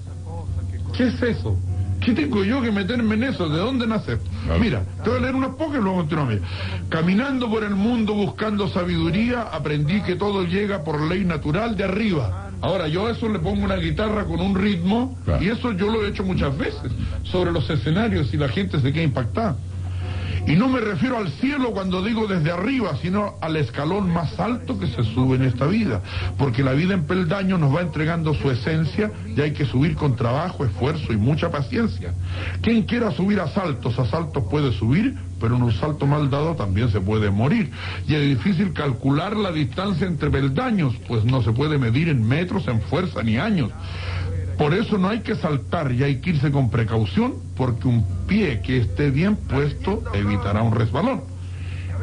¿Qué es eso? ¿Qué tengo yo que meterme en eso? ¿De dónde nace? Mira, te voy a leer unas pocas y luego continuamos. Caminando por el mundo buscando sabiduría, aprendí que todo llega por ley natural de arriba. Ahora, yo a eso le pongo una guitarra con un ritmo, y eso yo lo he hecho muchas veces, sobre los escenarios, y la gente se queda impactada. Y no me refiero al cielo cuando digo desde arriba, sino al escalón más alto que se sube en esta vida. Porque la vida en peldaño nos va entregando su esencia y hay que subir con trabajo, esfuerzo y mucha paciencia. Quien quiera subir a saltos, a saltos puede subir, pero en un salto mal dado también se puede morir. Y es difícil calcular la distancia entre peldaños, pues no se puede medir en metros, en fuerza ni años. Por eso no hay que saltar y hay que irse con precaución, porque un pie que esté bien puesto evitará un resbalón.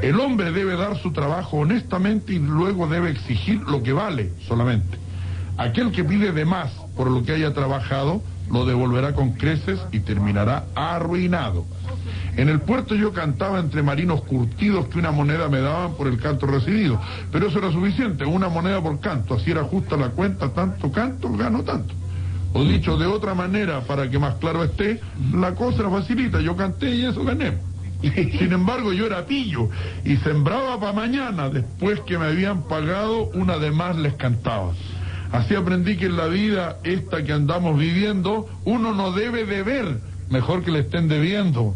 El hombre debe dar su trabajo honestamente y luego debe exigir lo que vale solamente. Aquel que pide de más por lo que haya trabajado, lo devolverá con creces y terminará arruinado. En el puerto yo cantaba entre marinos curtidos que una moneda me daban por el canto recibido, pero eso era suficiente, una moneda por canto, así era justa la cuenta, tanto canto, gano tanto. O dicho de otra manera, para que más claro esté, la cosa era facilita, yo canté y eso gané. Sin embargo, yo era pillo y sembraba para mañana, después que me habían pagado, una de más les cantaba. Así aprendí que en la vida esta que andamos viviendo, uno no debe deber, mejor que le estén debiendo.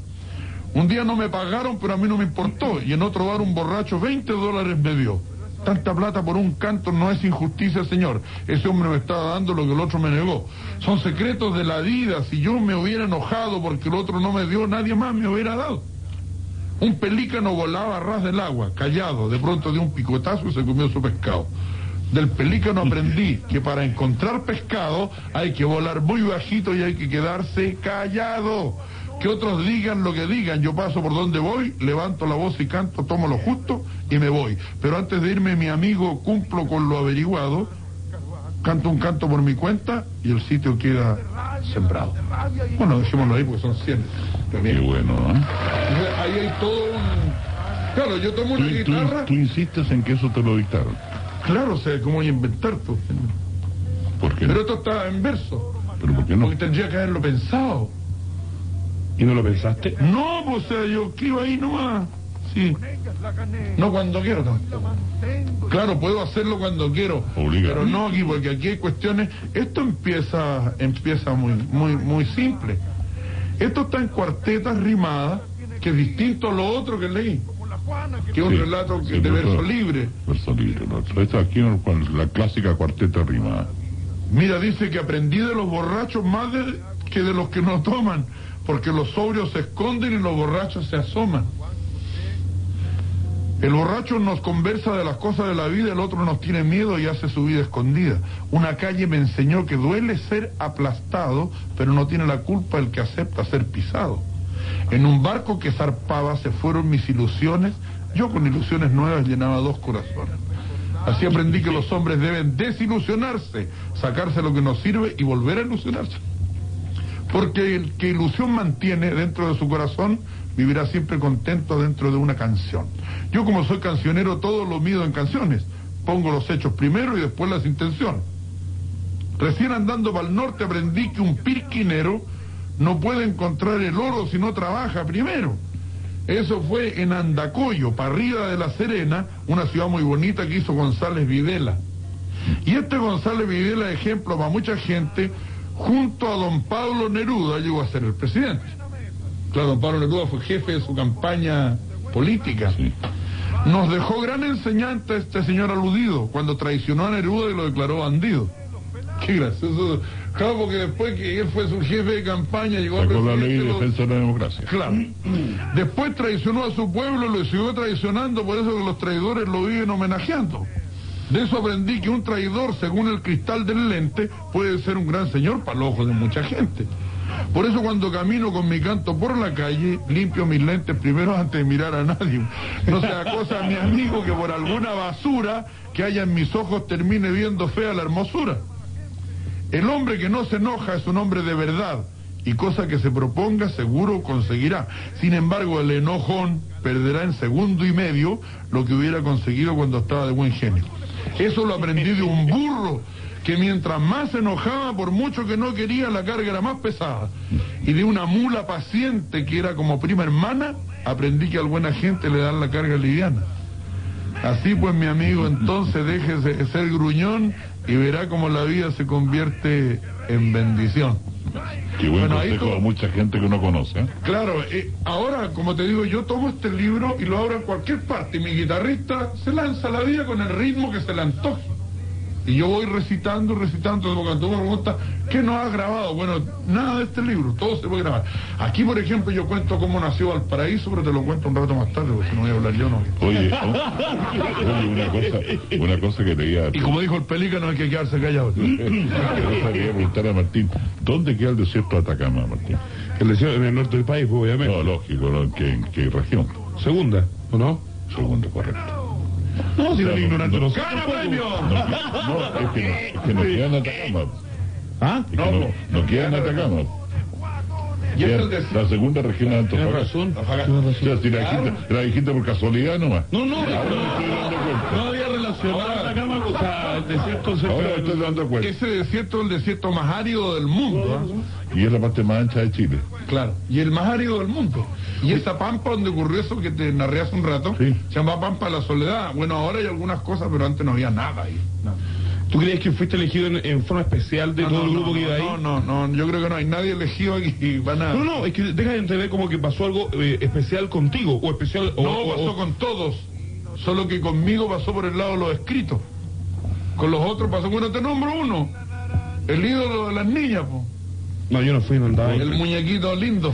Un día no me pagaron, pero a mí no me importó, y en otro bar un borracho veinte dólares me dio. Tanta plata por un canto no es injusticia, señor. Ese hombre me estaba dando lo que el otro me negó. Son secretos de la vida. Si yo me hubiera enojado porque el otro no me dio, nadie más me hubiera dado. Un pelícano volaba a ras del agua, callado. De pronto de un picotazo y se comió su pescado. Del pelícano aprendí que para encontrar pescado hay que volar muy bajito y hay que quedarse callado. Que otros digan lo que digan, yo paso por donde voy, levanto la voz y canto, tomo lo justo y me voy. Pero antes de irme, mi amigo, cumplo con lo averiguado, canto un canto por mi cuenta y el sitio queda sembrado. Bueno, dejémoslo ahí porque son cien. Qué bueno, ¿eh? Ahí hay todo un... Claro, yo tomo una guitarra... Tú, tú insistes en que eso te lo dictaron. Claro, o sea, ¿cómo voy a inventar tú? ¿Por qué? Pero esto está en verso. ¿Pero por qué no? Porque tendría que haberlo pensado. ¿Y no lo pensaste? No, pues, o sea, yo escribo ahí nomás. Sí. No cuando quiero tampoco. Claro, puedo hacerlo cuando quiero. Obligado. Pero no aquí, porque aquí hay cuestiones. Esto empieza empieza muy muy muy simple. Esto está en cuartetas rimadas, que es distinto a lo otro que leí. Que es un sí, relato que, de verso libre. Verso libre, lo otro. Esto aquí con la clásica cuarteta rimada. Mira, dice que aprendí de los borrachos más de, que de los que no toman. Porque los sobrios se esconden y los borrachos se asoman. El borracho nos conversa de las cosas de la vida, el otro nos tiene miedo y hace su vida escondida. Una calle me enseñó que duele ser aplastado, pero no tiene la culpa el que acepta ser pisado. En un barco que zarpaba se fueron mis ilusiones, yo con ilusiones nuevas llenaba dos corazones. Así aprendí que los hombres deben desilusionarse, sacarse lo que nos sirve y volver a ilusionarse. Porque el que ilusión mantiene dentro de su corazón vivirá siempre contento dentro de una canción. Yo, como soy cancionero, todo lo mido en canciones. Pongo los hechos primero y después las intenciones. Recién andando para el norte aprendí que un pirquinero no puede encontrar el oro si no trabaja primero. Eso fue en Andacollo, para arriba de La Serena, una ciudad muy bonita que hizo González Videla. Y este González Videla es ejemplo para mucha gente. Junto a don Pablo Neruda llegó a ser el presidente. Claro, don Pablo Neruda fue jefe de su campaña política. Sí. Nos dejó gran enseñanza este señor aludido cuando traicionó a Neruda y lo declaró bandido. Qué gracioso. Claro, porque después que él fue su jefe de campaña llegó a presidente. Sacó la ley de defensa de la democracia. Claro. Después traicionó a su pueblo y lo siguió traicionando, por eso que los traidores lo viven homenajeando. De eso aprendí que un traidor, según el cristal del lente, puede ser un gran señor para los ojos de mucha gente. Por eso cuando camino con mi canto por la calle, limpio mis lentes primero antes de mirar a nadie. No sea cosa, mi amigo, que por alguna basura que haya en mis ojos termine viendo fea la hermosura. El hombre que no se enoja es un hombre de verdad, y cosa que se proponga seguro conseguirá. Sin embargo, el enojón perderá en segundo y medio lo que hubiera conseguido cuando estaba de buen genio. Eso lo aprendí de un burro, que mientras más se enojaba, por mucho que no quería, la carga era más pesada. Y de una mula paciente, que era como prima hermana, aprendí que a buena gente le dan la carga liviana. Así pues, mi amigo, entonces déjese de ser gruñón y verá como la vida se convierte en bendición. Qué buen bueno, consejo ahí to... a mucha gente que no conoce, ¿eh? Claro, eh, ahora, como te digo, yo tomo este libro y lo abro en cualquier parte y mi guitarrista se lanza a la vida con el ritmo que se le antoje. Y yo voy recitando, recitando, porque tú me preguntas, ¿qué no has grabado? Bueno, nada de este libro, todo se puede grabar. Aquí, por ejemplo, yo cuento cómo nació Valparaíso, pero te lo cuento un rato más tarde, porque si no voy a hablar yo, no. Oye, oh, oye una, cosa, una cosa que leía... Y como dijo el pelícano, hay que quedarse callado. Yo quería preguntar a Martín, ¿dónde queda el desierto de Atacama, Martín? El desierto en el norte del país, obviamente. No, lógico, ¿no? ¿En qué, en qué región? Segunda, ¿o no? Segunda, correcto. No, si no, el ignorante no gana premio. No, es que no, es que no queda en Atacama. ¿Ah? Es que no, no, no queda en Atacama. Y es el de... La segunda región de Antofagasta. O sea, si la dijiste, la dijiste por casualidad nomás. No, no, no, no había relacionado Atacama con el desierto central. Ahora estoy dando cuenta. Ese desierto es el desierto más árido del mundo. Y es la parte más ancha de Chile. Claro, y el más árido del mundo. Y esa pampa donde ocurrió eso que te narré hace un rato, sí, se llama Pampa de la Soledad. Bueno, ahora hay algunas cosas, pero antes no había nada ahí. No. ¿Tú crees que fuiste elegido en, en forma especial de no, todo no, el grupo no, que iba no, ahí? No, no, no, yo creo que no hay nadie elegido aquí. Van a... No, no, es que deja de entender como que pasó algo eh, especial contigo, o especial... O, no, o, pasó o... con todos. solo que conmigo pasó por el lado de los escritos. Con los otros pasó, bueno, te nombro uno, el ídolo de las niñas, po. No, yo no fui, mandado. El muñequito lindo.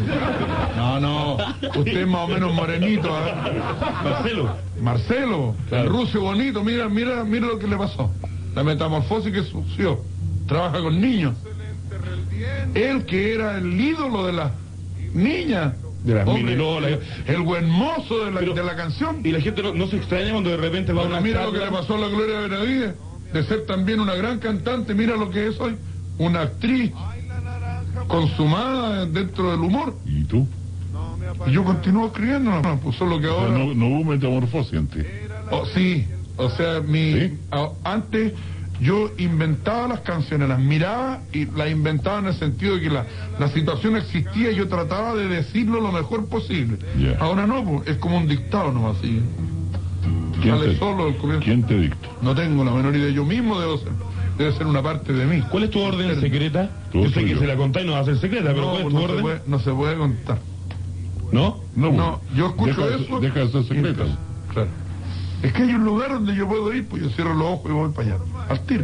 No, no, usted es más o menos morenito, ¿eh? Marcelo. Marcelo, claro. El ruso bonito, mira, mira, mira lo que le pasó. La metamorfosis que sufrió. Trabaja con niños. Él que era el ídolo de las niñas. De las Hombre, mini lolas. El buen mozo de la, Pero, de la canción. Y la gente no, no se extraña cuando de repente va bueno, a una mira charla. Lo que le pasó a la Gloria Benavides, de ser también una gran cantante, mira lo que es hoy, una actriz consumada dentro del humor. ¿Y tú? Y yo continúo escribiendo, no, pues solo que ahora... O sea, no, no hubo metamorfosis antes. Oh, sí, o sea, mi ¿Sí? a, antes yo inventaba las canciones, las miraba y las inventaba en el sentido de que la, la situación existía y yo trataba de decirlo lo mejor posible. Yeah. Ahora no, pues, es como un dictado nomás, así. ¿Quién te, solo el ¿Quién te dictó? No tengo la menor idea, yo mismo debo ser. Debe ser una parte de mí. ¿Cuál es tu orden secreta? Yo sé que se la contáis y no va a ser secreta, pero no, ¿cuál es tu no orden? Se puede, no se puede contar. ¿No? No, no yo escucho deja, eso. Deja de ser secreta. Claro. Es que hay un lugar donde yo puedo ir, pues yo cierro los ojos y voy para allá. Al tiro.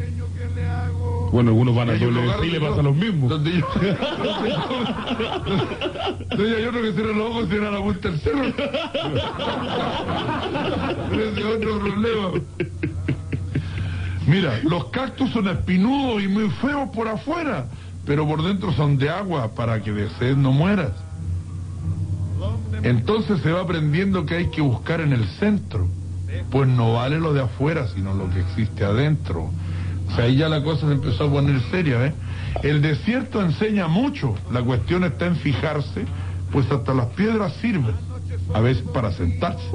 Bueno, algunos van a doble y le pasa los mismos. Donde yo... Entonces hay otro que cierra los ojos y cierra la punta del cerro. Pero ese es otro problema. Mira, los cactus son espinudos y muy feos por afuera, pero por dentro son de agua para que de sed no mueras. Entonces se va aprendiendo que hay que buscar en el centro, pues no vale lo de afuera, sino lo que existe adentro. O sea, ahí ya la cosa se empezó a poner seria, ¿eh? El desierto enseña mucho, la cuestión está en fijarse, pues hasta las piedras sirven, a veces para sentarse.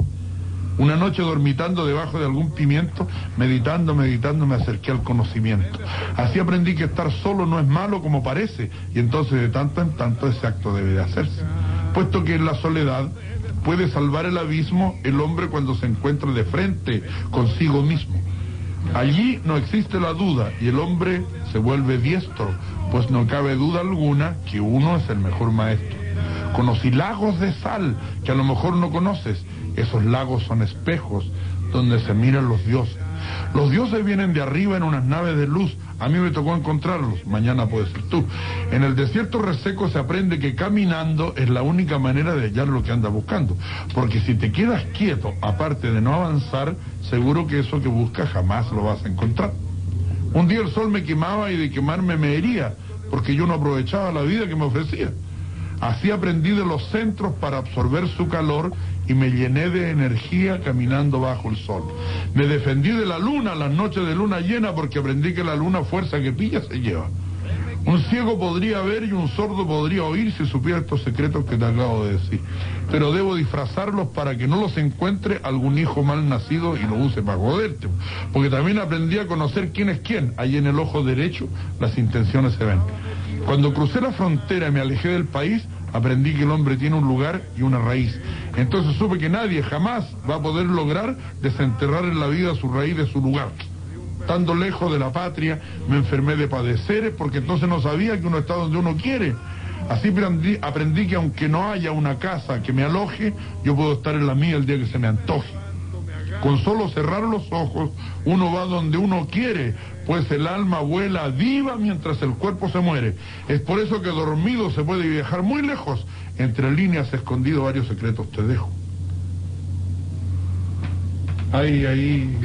Una noche dormitando debajo de algún pimiento, meditando, meditando, me acerqué al conocimiento. Así aprendí que estar solo no es malo como parece, y entonces de tanto en tanto ese acto debe de hacerse. Puesto que en la soledad puede salvar el abismo el hombre cuando se encuentra de frente consigo mismo. Allí no existe la duda, y el hombre se vuelve diestro, pues no cabe duda alguna que uno es el mejor maestro. Conocí lagos de sal que a lo mejor no conoces. Esos lagos son espejos donde se miran los dioses. Los dioses vienen de arriba en unas naves de luz. A mí me tocó encontrarlos. Mañana puedes ir tú. En el desierto reseco se aprende que caminando es la única manera de hallar lo que andas buscando. Porque si te quedas quieto, aparte de no avanzar, seguro que eso que buscas jamás lo vas a encontrar. Un día el sol me quemaba y de quemarme me hería, porque yo no aprovechaba la vida que me ofrecía. Así aprendí de los centros para absorber su calor y me llené de energía caminando bajo el sol. Me defendí de la luna las noches de luna llena porque aprendí que la luna fuerza que pilla se lleva. Un ciego podría ver y un sordo podría oír si supiera estos secretos que te acabo de decir. Pero debo disfrazarlos para que no los encuentre algún hijo mal nacido y lo use para joderte. Porque también aprendí a conocer quién es quién. Allí en el ojo derecho las intenciones se ven. Cuando crucé la frontera y me alejé del país, aprendí que el hombre tiene un lugar y una raíz. Entonces supe que nadie jamás va a poder lograr desenterrar en la vida su raíz de su lugar. Estando lejos de la patria, me enfermé de padecer, porque entonces no sabía que uno está donde uno quiere. Así aprendí, aprendí que aunque no haya una casa que me aloje, yo puedo estar en la mía el día que se me antoje. Con solo cerrar los ojos, uno va donde uno quiere, pues el alma vuela viva mientras el cuerpo se muere. Es por eso que dormido se puede viajar muy lejos. Entre líneas escondido varios secretos te dejo. Ahí, ahí.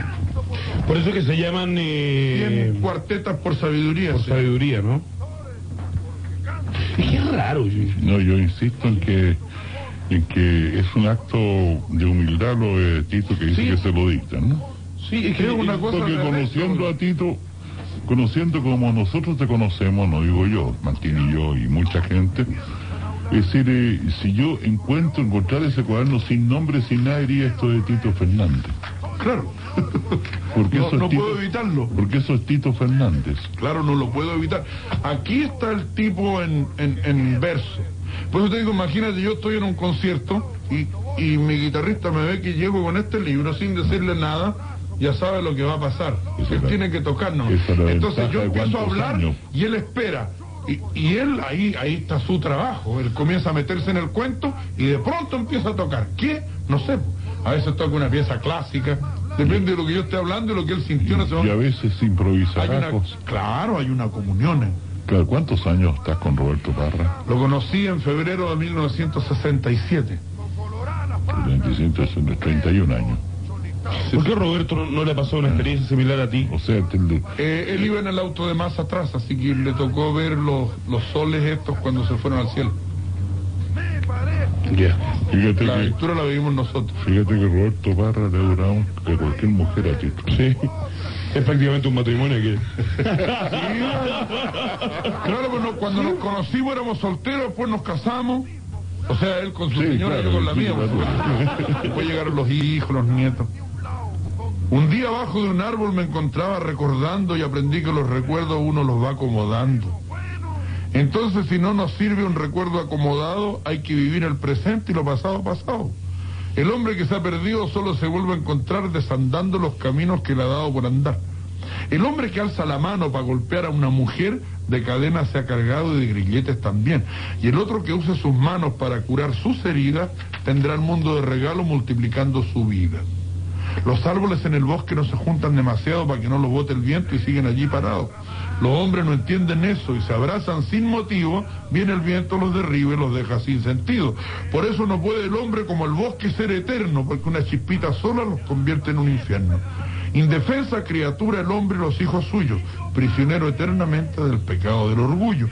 Por eso que se llaman... Eh... Bien, cuartetas por sabiduría. Por sí. sabiduría, ¿no? Es que es raro. Yo... No, yo insisto en que... En que es un acto de humildad lo de Tito que dice sí. que se lo dictan, ¿no? Sí, es que es una cosa... Porque conociendo a Tito, conociendo como nosotros te conocemos, no digo yo, Martín y yo y mucha gente, es decir, eh, si yo encuentro, encontrar ese cuaderno sin nombre, sin nada, diría esto de Tito Fernández. Claro. Porque no, eso no Tito, puedo evitarlo. Porque eso es Tito Fernández. Claro, no lo puedo evitar. Aquí está el tipo en, en, en verso. Por eso te digo, imagínate, yo estoy en un concierto y, y mi guitarrista me ve que llego con este libro sin decirle nada, ya sabe lo que va a pasar. Esa él la, tiene que tocarnos. Entonces yo empiezo a hablar años. Y él espera. Y, y él, ahí ahí está su trabajo. Él comienza a meterse en el cuento y de pronto empieza a tocar. ¿Qué? No sé. a veces toca una pieza clásica, depende de lo que yo esté hablando y lo que él sintió en ese momento. Y a veces se improvisará. Claro, hay una comunión. Claro, ¿cuántos años estás con Roberto Parra? Lo conocí en febrero de mil novecientos sesenta y siete. treinta y uno años. ¿Por qué Roberto no le pasó una experiencia similar a ti? O sea, te... eh, él iba en el auto de más atrás, así que le tocó ver los, los soles estos cuando se fueron al cielo. Yeah. Fíjate la que, aventura la vivimos nosotros. Fíjate que Roberto Parra le ha durado que cualquier mujer a Tito. Sí. Es prácticamente un matrimonio que... Claro, bueno, cuando nos conocimos éramos solteros, después nos casamos. O sea, él con su sí, señora claro, y yo con la sí, mía. Claro. Después llegaron los hijos, los nietos. Un día abajo de un árbol me encontraba recordando y aprendí que los recuerdos uno los va acomodando. Entonces, si no nos sirve un recuerdo acomodado, hay que vivir el presente y lo pasado, pasado. El hombre que se ha perdido solo se vuelve a encontrar desandando los caminos que le ha dado por andar. El hombre que alza la mano para golpear a una mujer, de cadena se ha cargado y de grilletes también. Y el otro que use sus manos para curar sus heridas, tendrá el mundo de regalo multiplicando su vida. Los árboles en el bosque no se juntan demasiado para que no los bote el viento y siguen allí parados. Los hombres no entienden eso y se abrazan sin motivo, viene el viento, los derriba y los deja sin sentido. Por eso no puede el hombre como el bosque ser eterno, porque una chispita sola los convierte en un infierno. Indefensa criatura el hombre y los hijos suyos, prisionero eternamente del pecado del orgullo.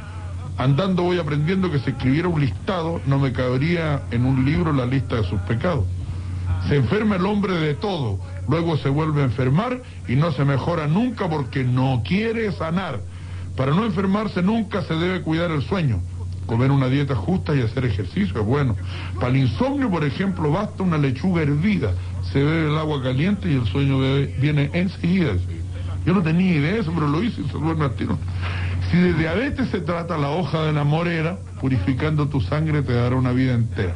Andando voy aprendiendo que si escribiera un listado, no me cabría en un libro la lista de sus pecados. Se enferma el hombre de todo, luego se vuelve a enfermar y no se mejora nunca porque no quiere sanar. Para no enfermarse nunca se debe cuidar el sueño. Comer una dieta justa y hacer ejercicio es bueno. Para el insomnio, por ejemplo, basta una lechuga hervida. Se bebe el agua caliente y el sueño bebe, viene enseguida. Yo no tenía idea de eso, pero lo hice y se duerme al tiro. Si de diabetes se trata la hoja de la morera, purificando tu sangre te dará una vida entera.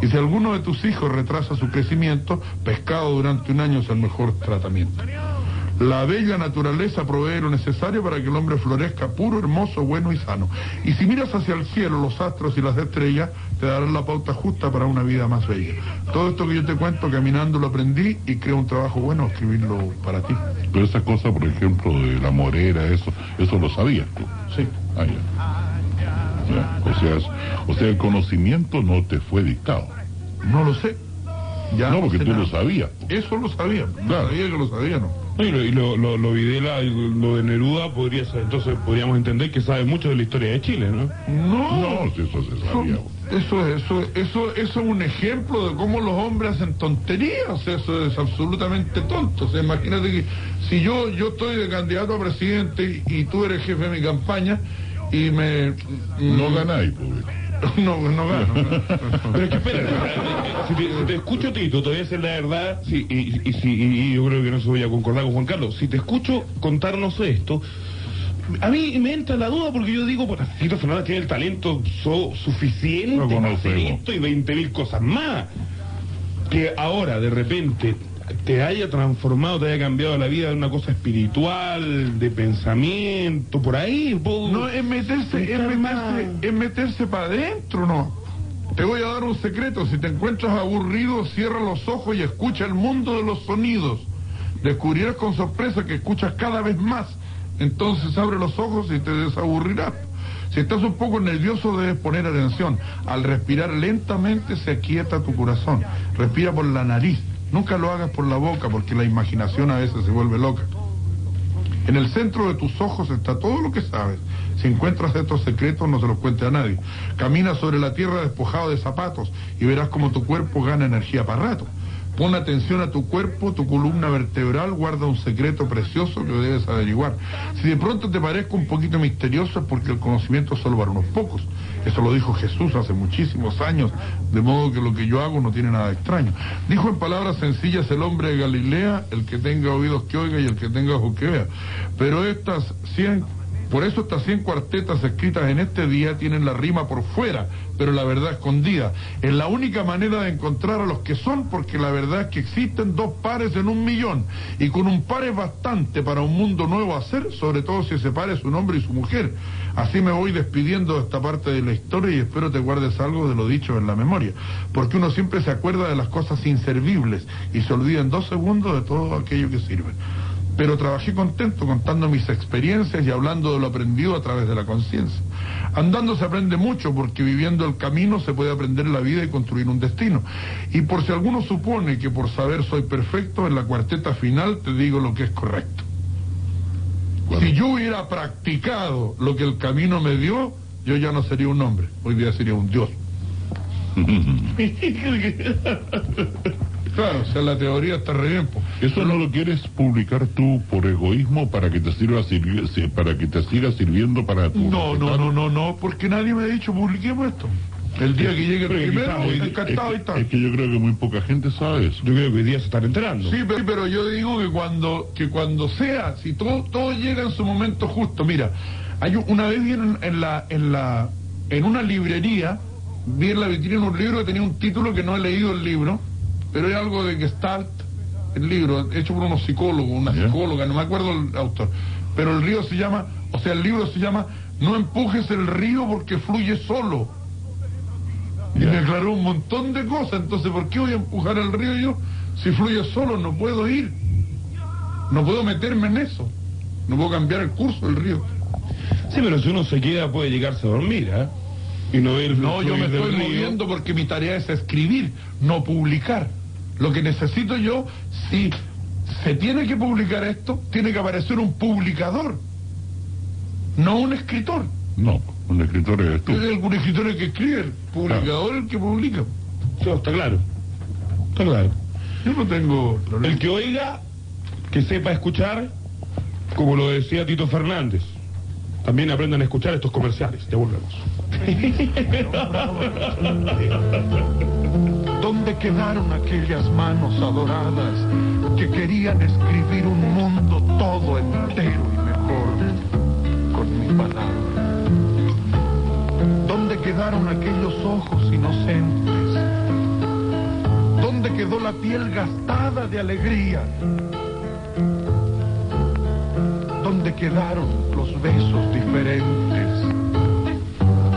Y si alguno de tus hijos retrasa su crecimiento, pescado durante un año es el mejor tratamiento. La bella naturaleza provee lo necesario para que el hombre florezca puro, hermoso, bueno y sano. Y si miras hacia el cielo, los astros y las estrellas te darán la pauta justa para una vida más bella. Todo esto que yo te cuento caminando lo aprendí y creo un trabajo bueno escribirlo para ti. Pero esa cosa, por ejemplo, de la morera, eso, eso lo sabías tú. Sí. Ah, ya. Ya, o sea, o sea, el conocimiento no te fue dictado. No lo sé. Ya no, porque no sé tú nada. Lo sabías. Eso lo sabía. No claro. Sabía que lo sabía, ¿no? No, y lo, lo, lo Videla, lo de Neruda, podría ser, entonces podríamos entender que sabe mucho de la historia de Chile, ¿no? No, no eso se sabía. Eso, eso, eso, eso, eso es un ejemplo de cómo los hombres hacen tonterías, eso es absolutamente tonto. O sea, imagínate que si yo, yo estoy de candidato a presidente y, y tú eres jefe de mi campaña, y me... No ganáis, pobre. No, no gano. No, no. Pero es que espérate, si te, si te escucho, Tito, te voy a decir la verdad, sí, y, y, sí, y yo creo que no se voy a concordar con Juan Carlos, si te escucho contarnos esto, a mí me entra la duda porque yo digo, bueno, Tito Fernández tiene el talento so, suficiente para hacer esto y veinte mil cosas más, que ahora, de repente... te haya transformado, te haya cambiado la vida de una cosa espiritual, de pensamiento, por ahí. Vos... No, es meterse, es meterse, es meterse para adentro, ¿no? Te voy a dar un secreto, si te encuentras aburrido, cierra los ojos y escucha el mundo de los sonidos. Descubrirás con sorpresa que escuchas cada vez más, entonces abre los ojos y te desaburrirás. Si estás un poco nervioso debes poner atención, al respirar lentamente se aquieta tu corazón, respira por la nariz. Nunca lo hagas por la boca porque la imaginación a veces se vuelve loca. En el centro de tus ojos está todo lo que sabes. Si encuentras estos secretos no se los cuentes a nadie. Camina sobre la tierra despojado de zapatos y verás como tu cuerpo gana energía para rato. Pon atención a tu cuerpo, tu columna vertebral guarda un secreto precioso que debes averiguar. Si de pronto te parezco un poquito misterioso es porque el conocimiento es solo para unos pocos. Eso lo dijo Jesús hace muchísimos años, de modo que lo que yo hago no tiene nada de extraño. Dijo en palabras sencillas el hombre de Galilea, el que tenga oídos que oiga y el que tenga ojos que vea. Pero estas cien Por eso estas cien cuartetas escritas en este día tienen la rima por fuera, pero la verdad escondida. Es la única manera de encontrar a los que son, porque la verdad es que existen dos pares en un millón, y con un par es bastante para un mundo nuevo hacer, sobre todo si ese par es un hombre y su mujer. Así me voy despidiendo de esta parte de la historia y espero te guardes algo de lo dicho en la memoria, porque uno siempre se acuerda de las cosas inservibles y se olvida en dos segundos de todo aquello que sirve. Pero trabajé contento contando mis experiencias y hablando de lo aprendido a través de la conciencia. Andando se aprende mucho, porque viviendo el camino se puede aprender la vida y construir un destino. Y por si alguno supone que por saber soy perfecto, en la cuarteta final te digo lo que es correcto. Bueno. Si yo hubiera practicado lo que el camino me dio, yo ya no sería un hombre, hoy día sería un dios. Claro, o sea, la teoría está re bien. ¿Eso no lo quieres publicar tú por egoísmo para que te sirva sirvi para que te siga sirviendo para tu... No, recetario? no, no, no, no, porque nadie me ha dicho publiquemos esto. El día que llegue el primero, es, encantado es, y tal. Es que yo creo que muy poca gente sabe eso. Yo creo que hoy día se están enterando. Sí, pero, pero yo digo que cuando que cuando sea, si todo todo llega en su momento justo. Mira, hay una vez vi en, en la en la en una librería vi en la vitrina en un libro que tenía un título que no he leído el libro. Pero hay algo de Gestalt, el libro, hecho por unos psicólogos, una ¿Sí? psicóloga, no me acuerdo el autor. Pero el río se llama, o sea, el libro se llama No empujes el río porque fluye solo. ¿Sí? Y me aclaró un montón de cosas. Entonces, ¿por qué voy a empujar el río yo? Si fluye solo, no puedo ir. No puedo meterme en eso. No puedo cambiar el curso del río. Sí, pero si uno se queda puede llegarse a dormir, ¿eh? Y no, el no yo me estoy río. moviendo porque mi tarea es escribir, no publicar. Lo que necesito yo, si se tiene que publicar esto, tiene que aparecer un publicador, no un escritor. No, un escritor es tú. Es un escritor el que escribe, el publicador ah. el que publica. Eso está claro. Está claro. Yo no tengo problema. El que oiga, que sepa escuchar, como lo decía Tito Fernández. También aprendan a escuchar estos comerciales. Ya volvemos. ¿Dónde quedaron aquellas manos adoradas que querían escribir un mundo todo entero y mejor con mi palabra? ¿Dónde quedaron aquellos ojos inocentes? ¿Dónde quedó la piel gastada de alegría? ¿Dónde quedaron los besos diferentes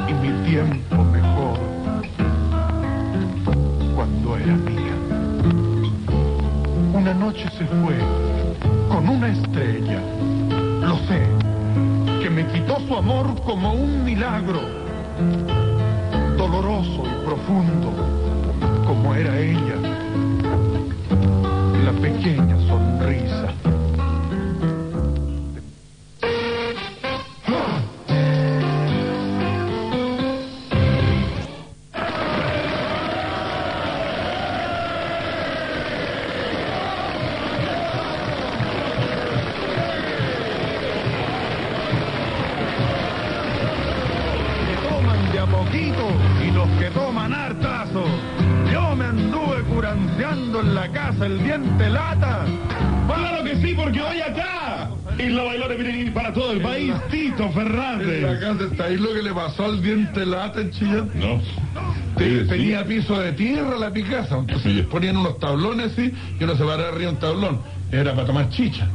y mi tiempo mejor cuando era mía? Una noche se fue con una estrella, lo sé, que me quitó su amor como un milagro, doloroso y profundo como era ella, la pequeña sonrisa. ¿Sabéis lo que le pasó al diente lata en Chillán? No. Te, tenía piso de tierra la Picasa, entonces sí. Ponían unos tablones así y uno se paraba arriba un tablón. Era para tomar chicha.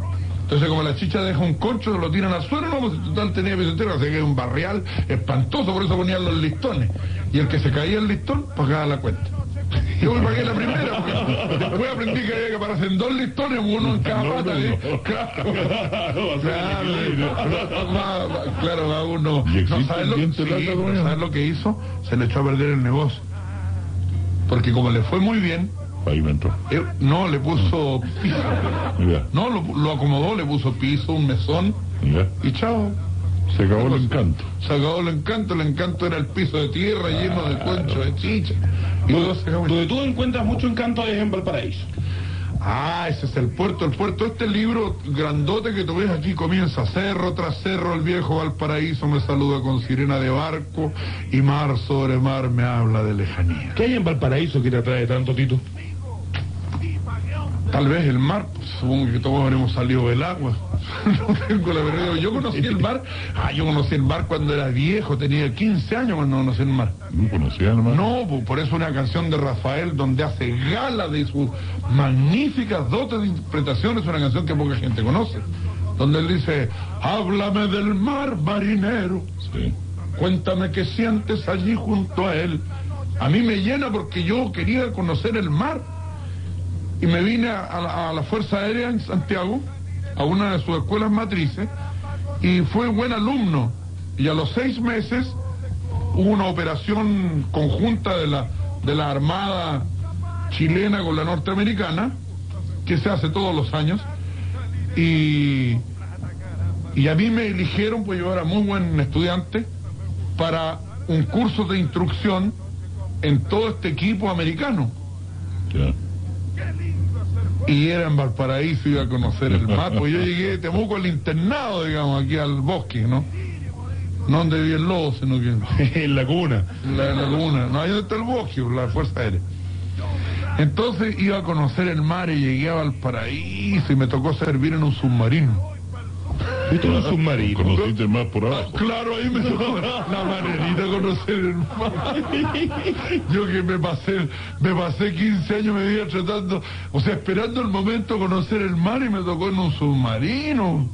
Entonces, como la chicha deja un concho, lo tiran al suelo, no, pues total tenía piso de tierra, así que era un barrial espantoso, por eso ponían los listones. Y el que se caía el listón, pagaba la cuenta. Yo me pagué la primera, porque después aprendí que había que pararse en dos listones, uno en cada pata. No, no, no. ¿Sí? Claro, claro, va, claro, va uno. No sabes lo, sí, no sabe lo que hizo, se le echó a perder el negocio. Porque como le fue muy bien, pavimentó. Eh, no, le puso piso. Yeah. No, lo, lo acomodó, le puso piso, un mesón, yeah. Y chao. Se acabó el encanto. Se acabó el encanto, el encanto era el piso de tierra lleno de conchos, de chicha. Y luego se acabó. Donde tú encuentras mucho encanto es en Valparaíso. Ah, ese es el puerto, el puerto. Este libro grandote que tú ves aquí comienza cerro tras cerro, el viejo Valparaíso me saluda con sirena de barco y mar sobre mar me habla de lejanía. ¿Qué hay en Valparaíso que te atrae tanto, Tito? Tal vez el mar, pues, supongo que todos habremos salido del agua. No tengo la verdad. Yo conocí el mar. Ah, yo conocí el mar cuando era viejo, tenía quince años cuando conocí el mar. No conocía el mar. No, pues, por eso una canción de Rafael donde hace gala de sus magníficas dotes de interpretación, es una canción que poca gente conoce. Donde él dice, háblame del mar, marinero. Sí. Cuéntame qué sientes allí junto a él. A mí me llena porque yo quería conocer el mar. Y me vine a, a, a la Fuerza Aérea en Santiago, a una de sus escuelas matrices, y fue buen alumno. Y a los seis meses hubo una operación conjunta de la, de la Armada chilena con la norteamericana, que se hace todos los años. Y, y a mí me eligieron, pues yo era muy buen estudiante, para un curso de instrucción en todo este equipo americano. Yeah. Y era en Valparaíso, iba a conocer el mar. Pues yo llegué de Temuco al internado, digamos, aquí al bosque, ¿no? No donde vivía el lobo, sino que... en la cuna. La, en la cuna. No, ahí donde está el bosque, la Fuerza Aérea. Entonces iba a conocer el mar y llegué a Valparaíso y me tocó servir en un submarino. ¿Viste un submarino? ¿Conociste más por abajo? Claro, ahí me tocó la manerita de conocer el mar. Yo que me pasé, me pasé quince años, me vivía tratando, o sea, esperando el momento de conocer el mar y me tocó en un submarino.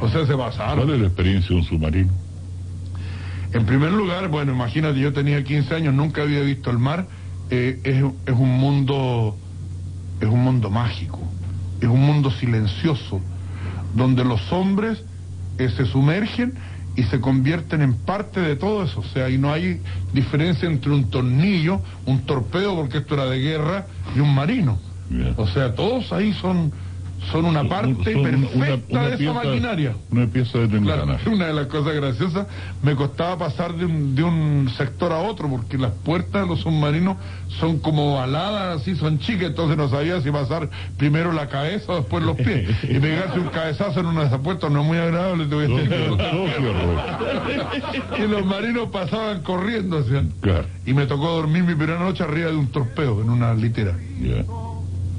O sea, se pasaron. ¿Cuál es la experiencia de un submarino? En primer lugar, bueno, imagínate, yo tenía quince años, nunca había visto el mar. Eh, es, es un mundo, es un mundo mágico, es un mundo silencioso, donde los hombres eh, se sumergen y se convierten en parte de todo eso. O sea, y no hay diferencia entre un tornillo, un torpedo, porque esto era de guerra, y un marino. Yeah. O sea, todos ahí son, son una parte son perfecta una, una de pieza, esa maquinaria. Una pieza de claro, una de las cosas graciosas, me costaba pasar de un, de un sector a otro, porque las puertas de los submarinos son como ovaladas, así son chicas, entonces no sabía si pasar primero la cabeza o después los pies. Y pegarse un cabezazo en una de esas puertas no es muy agradable, te voy a decir. Y los marinos pasaban corriendo, hacían. Claro. Y me tocó dormir mi primera noche arriba de un torpedo, en una litera. Yeah.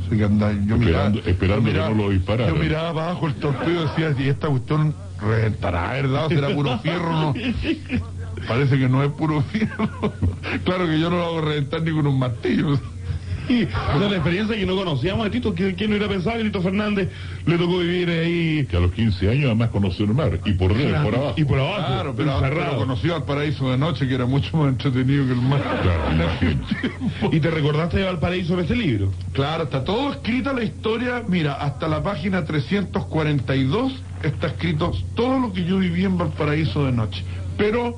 Que anda, yo, miraba, esperando yo miraba, que no lo disparara. Yo miraba abajo el torpedo y decía, y esta cuestión reventará, ¿verdad? ¿Será puro fierro o no? Parece que no es puro fierro. Claro que yo no lo hago reventar ni con un martillo. Sí, o sea, la experiencia que no conocíamos de Tito, ¿quién no iba a pensar que Tito Fernández le tocó vivir ahí? Que a los quince años además conoció el mar, y por arriba, por abajo. Y por abajo, claro, pero, pero conoció al paraíso de noche, que era mucho más entretenido que el mar. Claro, y te recordaste de Valparaíso en ese libro. Claro, está todo escrita la historia, mira, hasta la página trescientos cuarenta y dos está escrito todo lo que yo viví en Valparaíso de noche. Pero,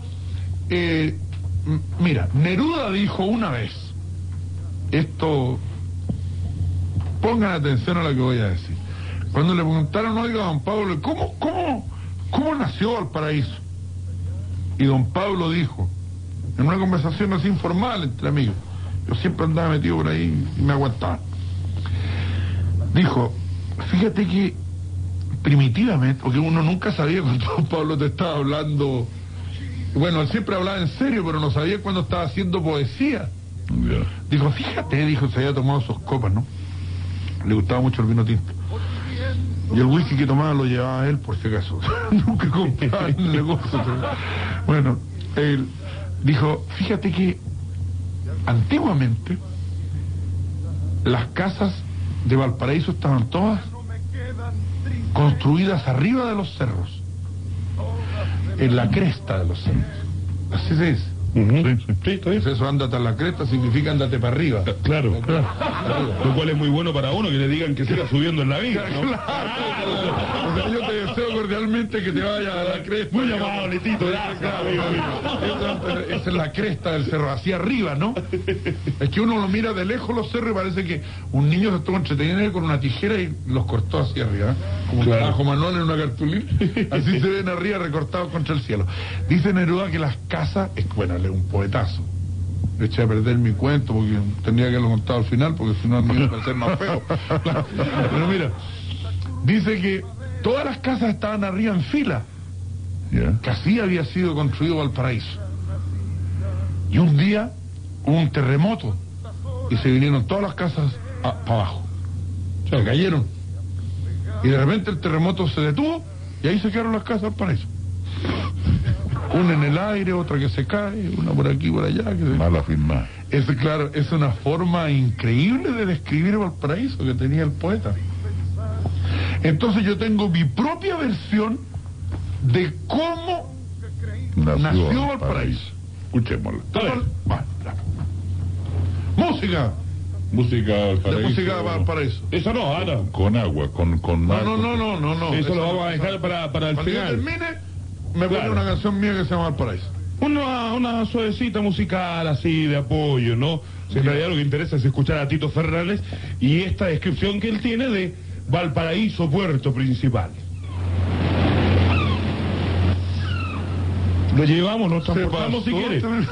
eh, mira, Neruda dijo una vez, esto, pongan atención a lo que voy a decir. Cuando le preguntaron, oiga, don Pablo, ¿cómo, cómo, cómo nació Valparaíso? Y don Pablo dijo, en una conversación así informal entre amigos, yo siempre andaba metido por ahí y me aguantaba. Dijo, fíjate que primitivamente, porque uno nunca sabía cuando don Pablo te estaba hablando, bueno, él siempre hablaba en serio, pero no sabía cuando estaba haciendo poesía. Yeah. Dijo, fíjate, dijo, se había tomado sus copas, ¿no? Le gustaba mucho el vino tinto. Y el whisky que tomaba lo llevaba a él, por si acaso. Nunca compraba en el negocio. Pero... bueno, él dijo, fíjate que antiguamente las casas de Valparaíso estaban todas construidas arriba de los cerros, en la cresta de los cerros. Así se dice. Uh-huh. Sí, sí, sí. Pues eso, ándate a la cresta significa ándate para arriba. Claro, claro, claro. Lo cual es muy bueno para uno, que le digan que siga subiendo en la vida, ¿no? Claro, claro. O sea, yo te deseo cordialmente que te vayas a la cresta. Muy amable, Tito. Esa es la cresta del cerro, hacia arriba, ¿no? Es que uno lo mira de lejos los cerros y parece que un niño se estuvo entreteniendo con una tijera y los cortó hacia arriba, ¿eh? Como un claro. Bajo Manón en una cartulina. Así se ven arriba recortados contra el cielo. Dice Neruda que las casas, bueno, un poetazo. Le eché a perder mi cuento porque tenía que haberlo contado al final, porque si no, me iba a ser más feo. Pero mira, dice que todas las casas estaban arriba en fila. Yeah. Que así había sido construido Valparaíso. Y un día hubo un terremoto y se vinieron todas las casas a, para abajo. Sí. se cayeron. Y de repente el terremoto se detuvo y ahí se quedaron las casas para eso. Una en el aire, otra que se cae, una por aquí, por allá. Que se... Mala firmada. Es, claro, es una forma increíble de describir Valparaíso que tenía el poeta. Entonces yo tengo mi propia versión de cómo nació, nació Valparaíso. Escuchémoslo. Música. Música Valparaíso. La música Valparaíso. Eso no, ahora. Con agua, con... con no, no, no, no, no, no. Eso, eso lo vamos a dejar para, para el final. Cuando termine... Me claro. pone una canción mía que se llama Valparaíso. Una, una suavecita musical así de apoyo, ¿no? Si en realidad lo que interesa es escuchar a Tito Fernández y esta descripción que él tiene de Valparaíso, puerto principal. Lo llevamos, nos transportamos si quieres. Tenía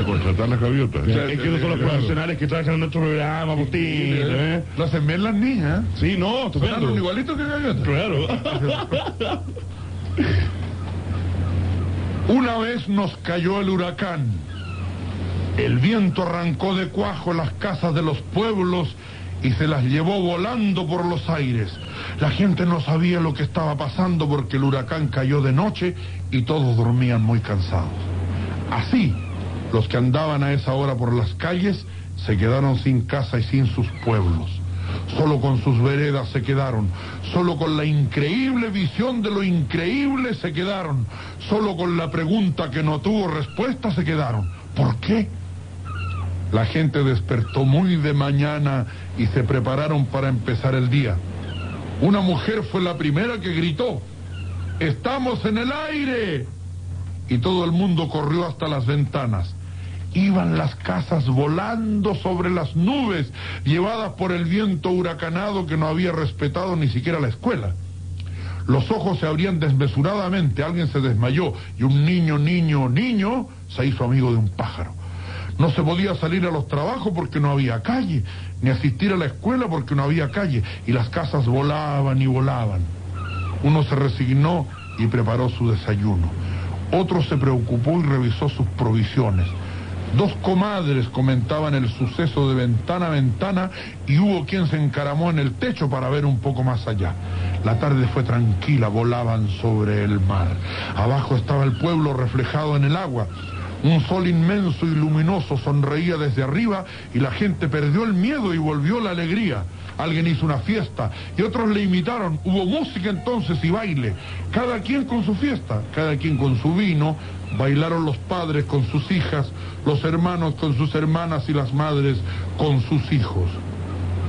que contratar las gaviotas. Es que esos son los profesionales que trabajan en nuestro programa, Martín. ¿Eh? Lo hacen bien las niñas. Sí, no, estupendo. Son igualitos que gaviotas. Claro. Una vez nos cayó el huracán. El viento arrancó de cuajo las casas de los pueblos y se las llevó volando por los aires. La gente no sabía lo que estaba pasando porque el huracán cayó de noche y todos dormían muy cansados. Así, los que andaban a esa hora por las calles se quedaron sin casa y sin sus pueblos. Solo con sus veredas se quedaron. Solo con la increíble visión de lo increíble se quedaron. Solo con la pregunta que no tuvo respuesta se quedaron. ¿Por qué? La gente despertó muy de mañana y se prepararon para empezar el día. Una mujer fue la primera que gritó: ¡Estamos en el aire! Y todo el mundo corrió hasta las ventanas. Iban las casas volando sobre las nubes, llevadas por el viento huracanado que no había respetado ni siquiera la escuela. Los ojos se abrían desmesuradamente, alguien se desmayó y un niño, niño, niño se hizo amigo de un pájaro. No se podía salir a los trabajos porque no había calle, ni asistir a la escuela porque no había calle, y las casas volaban y volaban. Uno se resignó y preparó su desayuno. Otro se preocupó y revisó sus provisiones. Dos comadres comentaban el suceso de ventana a ventana y hubo quien se encaramó en el techo para ver un poco más allá. La tarde fue tranquila, volaban sobre el mar. Abajo estaba el pueblo reflejado en el agua. Un sol inmenso y luminoso sonreía desde arriba y la gente perdió el miedo y volvió la alegría. Alguien hizo una fiesta y otros le imitaron. Hubo música entonces y baile. Cada quien con su fiesta, cada quien con su vino. Bailaron los padres con sus hijas, los hermanos con sus hermanas y las madres con sus hijos.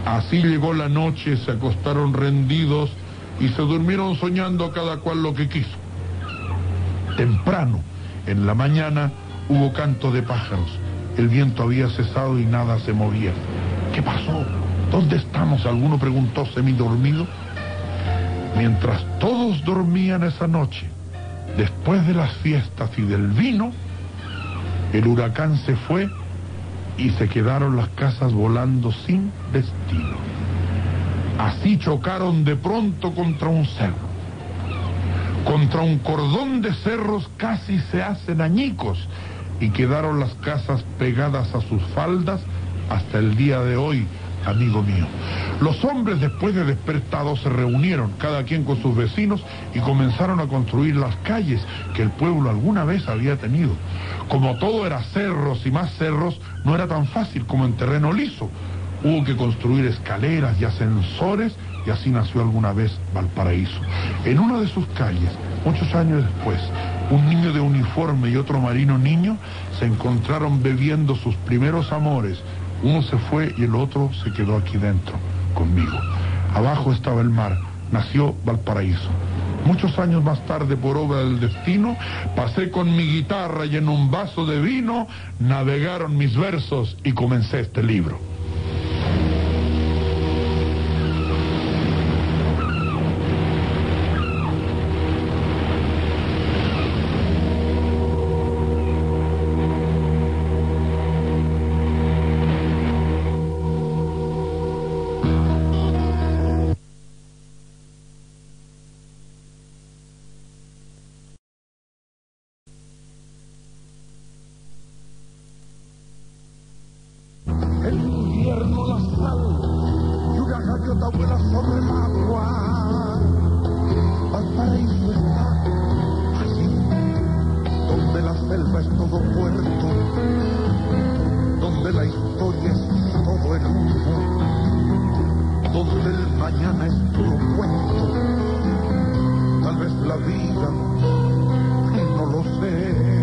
Así llegó la noche, se acostaron rendidos y se durmieron soñando cada cual lo que quiso. Temprano, en la mañana... hubo canto de pájaros. El viento había cesado y nada se movía. ¿Qué pasó? ¿Dónde estamos? Alguno preguntó semidormido. Mientras todos dormían esa noche, después de las fiestas y del vino, el huracán se fue y se quedaron las casas volando sin destino. Así chocaron de pronto contra un cerro. Contra un cordón de cerros casi se hacen añicos. Y quedaron las casas pegadas a sus faldas hasta el día de hoy, amigo mío. Los hombres, después de despertados, se reunieron, cada quien con sus vecinos, y comenzaron a construir las calles que el pueblo alguna vez había tenido. Como todo era cerros y más cerros, no era tan fácil como en terreno liso. Hubo que construir escaleras y ascensores, y así nació alguna vez Valparaíso. En una de sus calles, muchos años después, un niño de uniforme y otro marino niño se encontraron bebiendo sus primeros amores. Uno se fue y el otro se quedó aquí dentro, conmigo. Abajo estaba el mar, nació Valparaíso. Muchos años más tarde, por obra del destino, pasé con mi guitarra y en un vaso de vino navegaron mis versos y comencé este libro. gaviota vuela sobre el agua. Valparaíso está allí, donde la selva es todo puerto, donde la historia es todo el humo, donde el mañana es puro cuento. Tal vez la vida, no lo sé.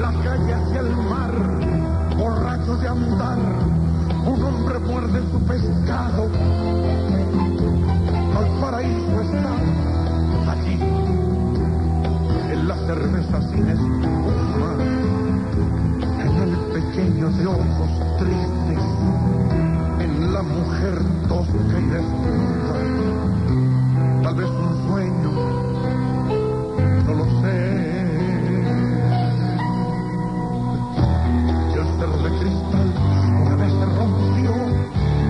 La calle hacia el mar, borracho de andar, un hombre muerde su pescado. Valparaíso está allí, en la cerveza sin espuma, en el pequeño de ojos tristes, en la mujer tosca y desnuda. Tal vez un sueño, no lo sé. De cristal una vez se rompió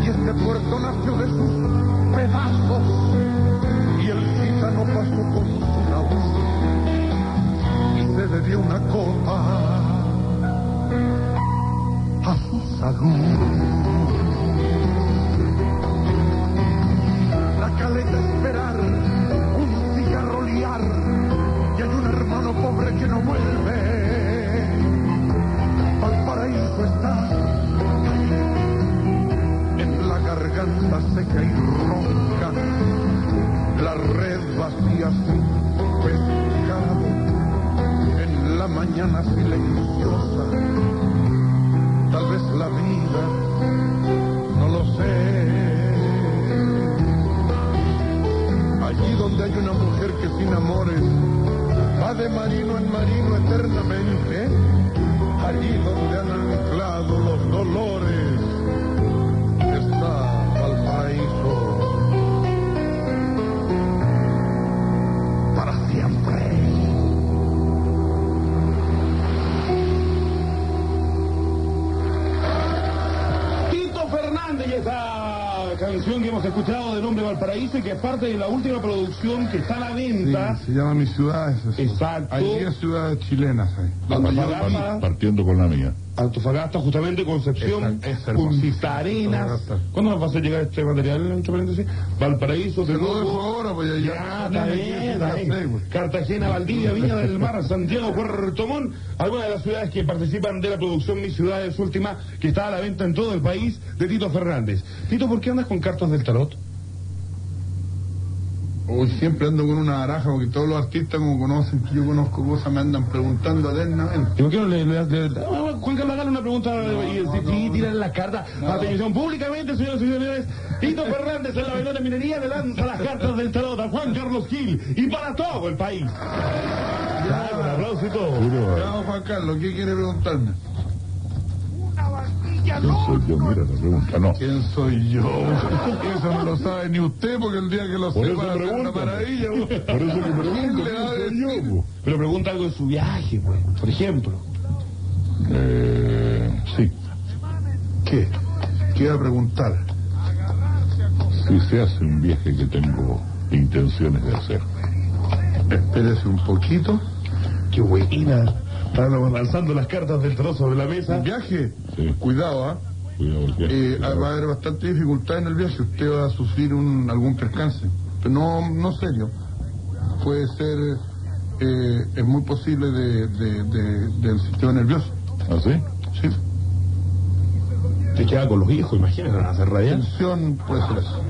y este puerto nació de sus pedazos, y el gitano pasó con su náufrago y se bebió una copa a su salud. La caleta esperar, un cigarro liar, y hay un hermano pobre que no vuelve. Valparaíso está en la garganta seca y ronca, la red vacía sin pescado, en la mañana silenciosa. Tal vez la vida, no lo sé. Allí donde hay una mujer que sin amores va de marino en marino eternamente, allí donde han anclado los dolores, está Valparaíso para siempre. Tito Fernández y esa canción que hemos escuchado de nombre Valparaíso, y que es parte de la última producción que está a la venta. Sí, se llama Mis Ciudades. Eso. Exacto. Hay diez ciudades chilenas ahí. Antofagasta, partiendo con la mía. Antofagasta, justamente, Concepción, Punta Arenas. ¿Cuándo nos va a hacer llegar este material, entre paréntesis? Valparaíso, de nuevo. Ahora, pues ya, ya, está bien, está bien. Cartagena, Valdivia, Viña del Mar, Santiago, Puerto Montt. Algunas de las ciudades que participan de la producción Mis Ciudades última, que está a la venta en todo el país, de Tito Fernández. Tito, ¿por qué andas con cartas del tarot? Hoy siempre ando con una baraja, porque todos los artistas, como conocen que yo conozco cosas, me andan preguntando eternamente. ¿Y por qué no le hagan una pregunta y decir, tiran las cartas a atención públicamente, señoras y señores? Tito Fernández en la Menor Minería le lanza las cartas del tarot a Juan Carlos Gil y para todo el país. Ya, un aplauso y todo. Ya, Juan Carlos, ¿qué quiere preguntarme? ¿Quién soy yo? Mira, te pregunta, no. ¿Quién soy yo? Eso no lo sabe ni usted, porque el día que lo por sepa, es una maravilla. Por eso que pregunto, ¿quién le da de yo? Pero pregunta algo de su viaje, pues, por ejemplo. Eh, sí. ¿Qué? ¿Qué iba a preguntar? Si se hace un viaje que tengo intenciones de hacer. Espérese un poquito. Qué buena. Están alzando las cartas del trozo de la mesa. ¿El viaje? Sí. Cuidado, ¿ah? ¿eh? Cuidado, el viaje, eh, cuidado. Va a haber bastante dificultad en el viaje. Usted va a sufrir un, algún percance. Pero no, no serio. Puede ser... Eh, es muy posible de, de, de, del sistema nervioso. ¿Ah, sí? Sí. Te queda con los hijos, imagínate, van a hacer radial. Tensión puede ser eso.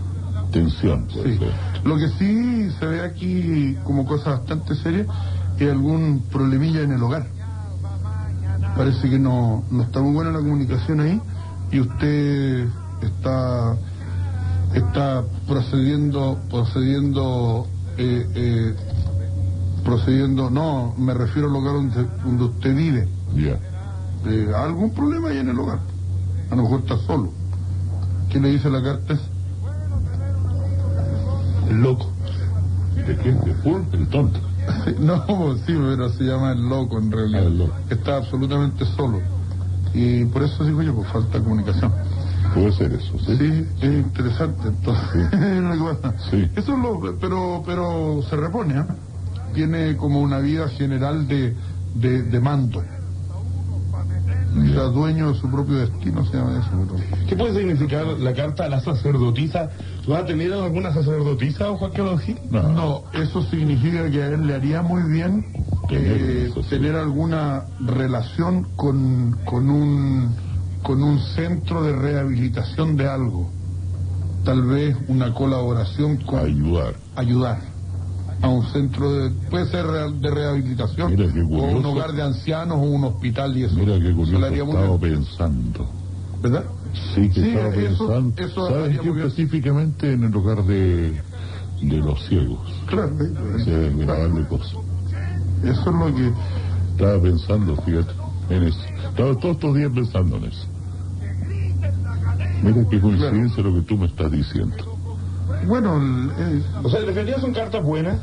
Tensión puede sí. ser. Lo que sí se ve aquí como cosa bastante seria es algún problemilla en el hogar. Parece que no, no está muy buena la comunicación ahí, y usted está está procediendo procediendo eh, eh, procediendo no me refiero al hogar donde, donde usted vive. Yeah. Eh, algún problema hay en el hogar, a lo mejor está solo. ¿Qué le dice la carta? El loco. ¿De qué? ¿De full? El tonto. No, sí, pero se llama el loco en realidad. Ah, el loco. Está absolutamente solo. Y por eso digo yo, por falta de comunicación. Puede ser eso, ¿sí? Sí, sí. Es interesante, entonces. Sí. Sí. Eso es lo... Pero, pero se repone, ¿eh? Tiene como una vida general de, de, de manto. Era dueño de su propio destino, se llama eso. Pero... ¿qué puede significar la carta a la sacerdotisa? ¿Lo ha tenido alguna sacerdotisa, don Joaquín O'Higgins? No, no, eso significa que a él le haría muy bien eh, eso, sí. tener alguna relación con, con, un, con un centro de rehabilitación de algo. Tal vez una colaboración con... Ayudar. Ayudar. A un centro de... puede ser de rehabilitación, o un hogar de ancianos, o un hospital y eso. Mira qué curioso, estaba pensando. ¿Verdad? Sí, que sí, estaba eso, pensando. Eso ¿sabes qué? Específicamente en el hogar de, de los ciegos. Claro. Se deben grabarle cosas. Eso es lo que... estaba pensando, fíjate, en eso. Estaba todos estos días pensando en eso. Mira qué coincidencia, claro, lo que tú me estás diciendo. Bueno, eh, o sea, ¿defendías son cartas buenas?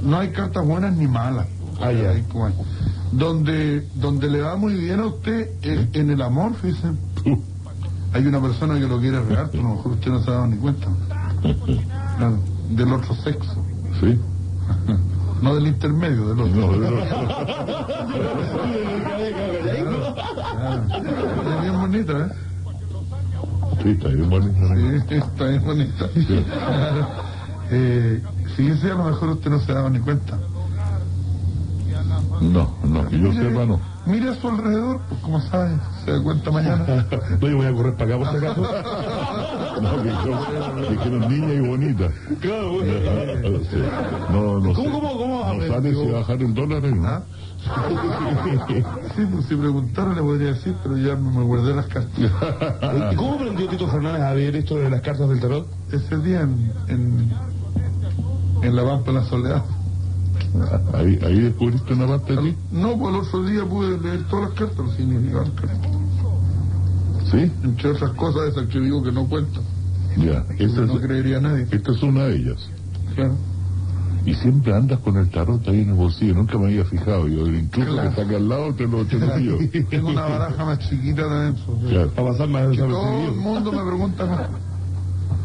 No hay cartas buenas ni malas. Ah, ya. Hay, bueno, donde, donde le va muy bien a usted eh, en el amor, fíjese. Hay una persona que lo quiere regar, pero a lo mejor usted no se ha dado ni cuenta. Claro, del otro sexo. Sí. No del intermedio, del otro. No, del otro. Claro, claro. Es bien bonita, ¿eh? Sí, está bien bonita. Sí, está bien bonita. Sí. Claro. Eh, fíjese, a lo mejor usted no se daba ni cuenta. No, no, que yo mire, sepa, no. Mire a su alrededor, pues, como sabe, se da cuenta mañana. No, yo voy a correr para acá, por si acaso. No, que yo, es que no es niña y bonita. Claro, bueno. No, no ¿Cómo, sé. ¿Cómo, cómo? A no sale si bajaron el dólar, ¿no? ¿Ah? Sí, pues si preguntara le podría decir, pero ya me guardé las cartas. ¿Y cómo aprendió Tito Fernández a ver esto de las cartas del tarot? Ese día en, en, en la Pampa de la Soledad. ¿Ahí, ahí descubriste una parte de ti? No, pues el otro día pude leer todas las cartas, los significados de las cartas. ¿Sí? Entre otras cosas, esas que digo que no cuento. Ya, esa es, no creería a nadie. Esta es una de ellas. Claro. Y siempre andas con el tarot ahí en el bolsillo, nunca me había fijado. Yo incluso claro. que está acá al lado te lo pillo. Tengo una baraja más chiquita de eso. Claro. Para pasar más que todo el mundo me pregunta más.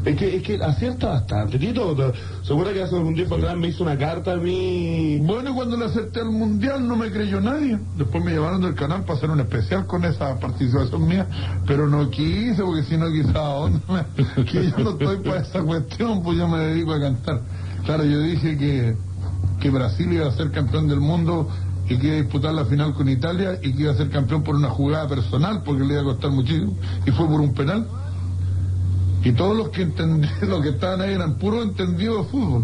Es que, es que acierta bastante, Tito. ¿Se acuerda que hace algún tiempo sí. atrás me hizo una carta a mí? Bueno, y cuando le acerté al mundial no me creyó nadie. Después me llevaron del canal para hacer un especial con esa participación mía, pero no quise, porque si no quizá onda, que yo no estoy para esa cuestión, pues yo me dedico a cantar. Claro, yo dije que, que Brasil iba a ser campeón del mundo y que iba a disputar la final con Italia y que iba a ser campeón por una jugada personal, porque le iba a costar muchísimo, y fue por un penal. Y todos los que entendían, los que estaban ahí eran puros entendidos de fútbol.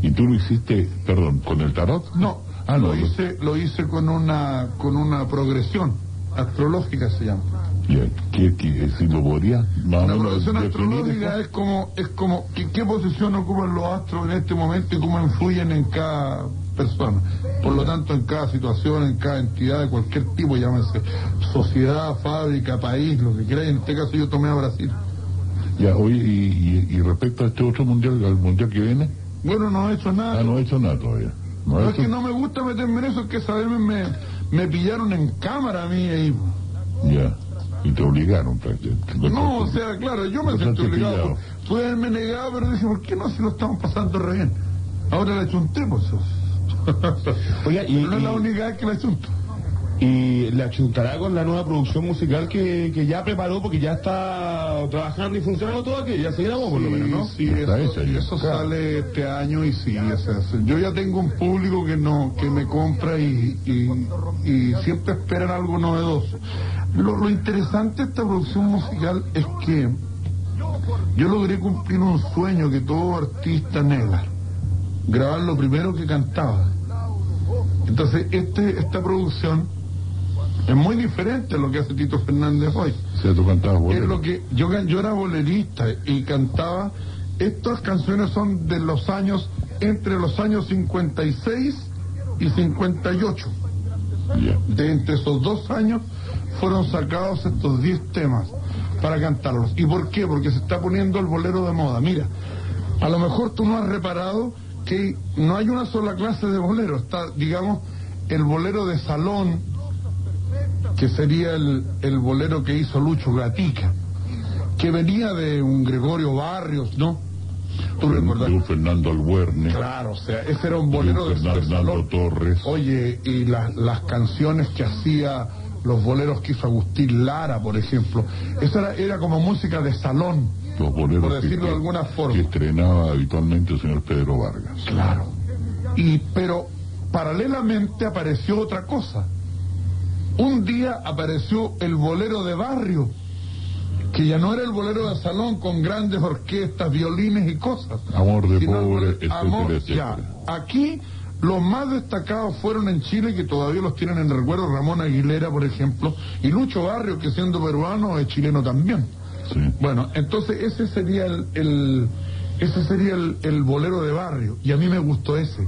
¿Y tú lo hiciste, perdón, con el tarot? No, ah, no lo hice, lo hice con una con una progresión astrológica, se llama. ¿Qué, qué, qué si lo podría? La progresión astrológica eso? es como es como que, qué posición ocupan los astros en este momento y cómo influyen en cada persona. Por lo tanto, en cada situación, en cada entidad de cualquier tipo, llámese sociedad, fábrica, país, lo que quieran. En este caso yo tomé a Brasil. Ya, oye, y, y, y respecto a este otro mundial, al mundial que viene... Bueno, no he hecho nada. Ah, no he hecho nada todavía. No, no hecho... es que no me gusta meterme en eso, es que saberme, me, me pillaron en cámara a mí ahí. Ya, y te obligaron prácticamente. No, o sea, claro, yo me sentí obligado. Puede haberme negado, pero dije, ¿por qué no? Si lo estamos pasando re bien. Ahora la chuntemos. Oiga, y... pero no es la única vez que la chunto. Y la chuntará con la nueva producción musical que, que ya preparó, porque ya está trabajando y funcionando todo aquí, ya se grabó por lo menos, ¿no? Sí, eso, hecha, eso claro. sale este año y sí, o sea, yo ya tengo un público que no que me compra y, y, y siempre esperan algo novedoso. Lo, lo interesante de esta producción musical es que yo logré cumplir un sueño que todo artista anhela, grabar lo primero que cantaba. Entonces este esta producción es muy diferente a lo que hace Tito Fernández hoy. Sí, tú cantabas bolero. Es lo que, yo, yo era bolerista y cantaba. Estas canciones son de los años, entre los años cincuenta y seis y cincuenta y ocho. Yeah. De entre esos dos años fueron sacados estos diez temas para cantarlos. ¿Y por qué? Porque se está poniendo el bolero de moda. Mira, a lo mejor tú no has reparado que no hay una sola clase de bolero. Está, digamos, el bolero de salón, que sería el, el bolero que hizo Lucho Gatica, que venía de un Gregorio Barrios, ¿no? ¿Tú recuerdas? De un Fernando Albuerne. Claro, o sea, ese era un bolero de Fernando Torres. Oye, y la, las canciones que hacía los boleros que hizo Agustín Lara, por ejemplo. Esa era, era como música de salón, los boleros, por decirlo que, de alguna forma, que estrenaba habitualmente el señor Pedro Vargas. Claro. Y pero paralelamente apareció otra cosa. Un día apareció el bolero de barrio, que ya no era el bolero de salón con grandes orquestas, violines y cosas. Amor de pobre, amor, ya. Aquí los más destacados fueron en Chile, que todavía los tienen en recuerdo, Ramón Aguilera, por ejemplo, y Lucho Barrio, que siendo peruano es chileno también. Sí. Bueno, entonces ese sería el, el ese sería el, el bolero de barrio, y a mí me gustó ese.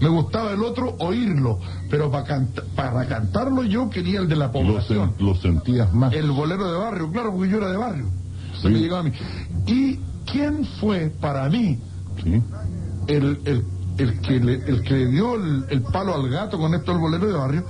Me gustaba el otro oírlo, pero para canta, para cantarlo yo quería el de la población. Lo, sen, lo sentías más. El bolero de barrio, claro, porque yo era de barrio. Sí. Se me llegaba a mí. ¿Y quién fue para mí sí. el, el, el, que le, el que le dio el, el palo al gato con esto, el bolero de barrio?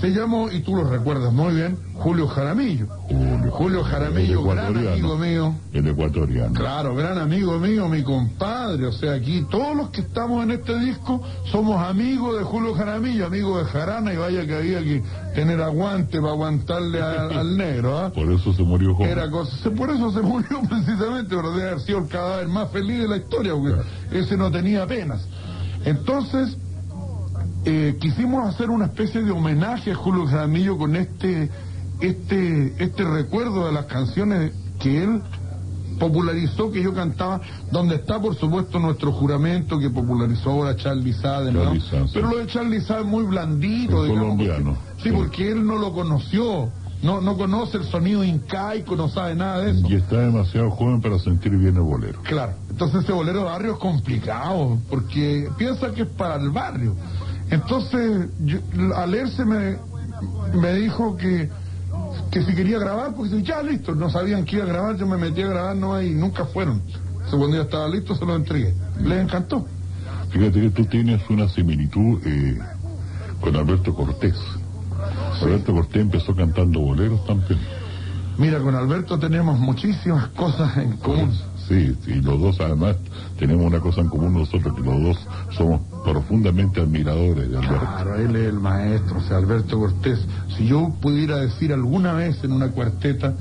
Se llamó, y tú lo recuerdas muy bien, Julio Jaramillo. Julio, Julio Jaramillo, gran amigo mío. El ecuatoriano. Claro, gran amigo mío, mi compadre. O sea, aquí todos los que estamos en este disco somos amigos de Julio Jaramillo, amigos de Jarana, y vaya que había que tener aguante para aguantarle a, al negro. ¿eh? Por eso se murió joven. Era cosa, por eso se murió precisamente, pero debe haber sido el cadáver más feliz de la historia, porque claro, ese no tenía penas. Entonces... Eh, quisimos hacer una especie de homenaje a Julio Jaramillo con este este este recuerdo de las canciones que él popularizó, que yo cantaba, donde está por supuesto Nuestro Juramento, que popularizó ahora Charly Sá, ¿no? Sí. Pero lo de Charly Sá es muy blandito, digamos, colombiano. Porque, sí, sí, porque él no lo conoció, no no conoce el sonido incaico, no sabe nada de eso. Y está demasiado joven para sentir bien el bolero. Claro, entonces ese bolero de barrio es complicado, porque piensa que es para el barrio. Entonces, yo, Alerce me, me dijo que, que si quería grabar, porque ya listo, no sabían que iba a grabar, yo me metí a grabar, no hay, nunca fueron. Entonces, cuando ya estaba listo, se los entregué. Les encantó. Fíjate que tú tienes una similitud eh, con Alberto Cortés. Sí. Alberto Cortés empezó cantando boleros también. Mira, con Alberto tenemos muchísimas cosas en común. Sí, sí, los dos además tenemos una cosa en común nosotros, que los dos somos profundamente admiradores de Alberto. Claro, él es el maestro, o sea, Alberto Cortés. Si yo pudiera decir alguna vez en una cuarteta,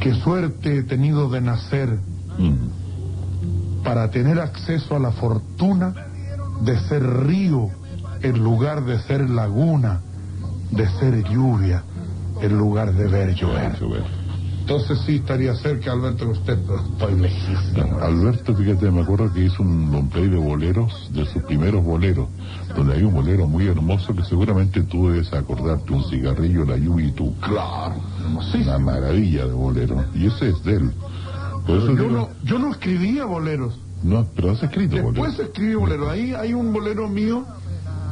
qué suerte he tenido de nacer mm. para tener acceso a la fortuna de ser río en lugar de ser laguna, de ser lluvia en lugar de ver llover. Entonces sí estaría cerca Alberto Cortés, pero estoy lejísimo. Alberto, fíjate, me acuerdo que hizo un long play de boleros, de sus primeros boleros, donde hay un bolero muy hermoso que seguramente tú debes acordarte, Un cigarrillo, la lluvia y tú. Claro, sí. Una maravilla de bolero, y ese es de él. Por eso yo, digo... no, yo no escribía boleros. No, pero has escrito boleros. Después escribí boleros, ahí hay un bolero mío.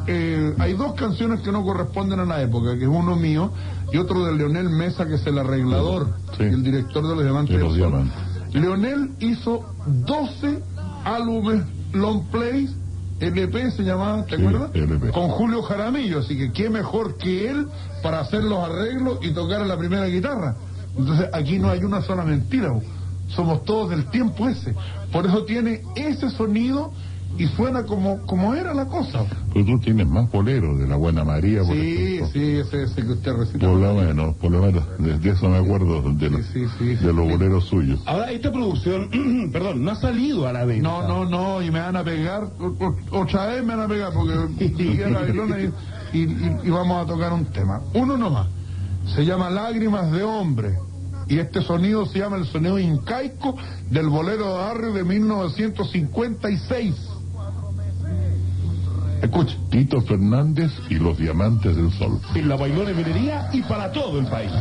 Eh, hay dos canciones que no corresponden a la época, que es uno mío y otro de Leonel Mesa, que es el arreglador, sí, y el director de Los Diamantes. De los Diamantes. Leonel hizo doce álbumes long plays, L P se llamaba, ¿te sí, acuerdas? L P. Con Julio Jaramillo, así que qué mejor que él para hacer los arreglos y tocar a la primera guitarra. Entonces aquí no hay una sola mentira, bo. Somos todos del tiempo ese, por eso tiene ese sonido y suena como como era la cosa. Pero tú tienes más boleros, de la Buena María, por sí, ejemplo. Sí, ese, ese que usted recita. Por lo menos, por lo menos, desde eso me acuerdo de los, sí, sí, sí, sí, de los boleros suyos. Ahora, esta producción, perdón, no ha salido a la venta. No, no, no, y me van a pegar, otra vez me van a pegar, porque llegué a la bailona y, y, y, y vamos a tocar un tema. Uno nomás, se llama Lágrimas de Hombre. Y este sonido se llama el sonido incaico del bolero de barrio de mil novecientos cincuenta y seis. Escuche. Tito Fernández y Los Diamantes del Sol. En la Bailona y Minería y para todo el país.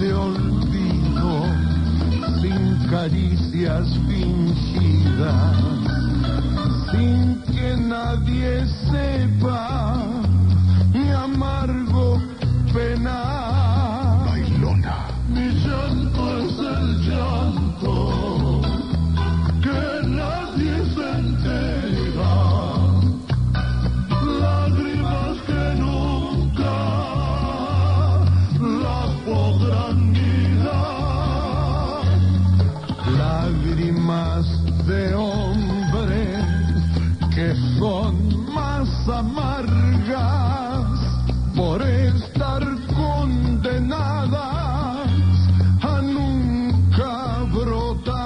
De olvido, sin caricias fingidas, sin que nadie sepa mi amargo penar. Bailona, mi llanto es el llanto que nadie se entera, lágrimas que nunca las podrán mirar, lágrimas de hombres que son más amargas por estar condenadas a nunca brotar.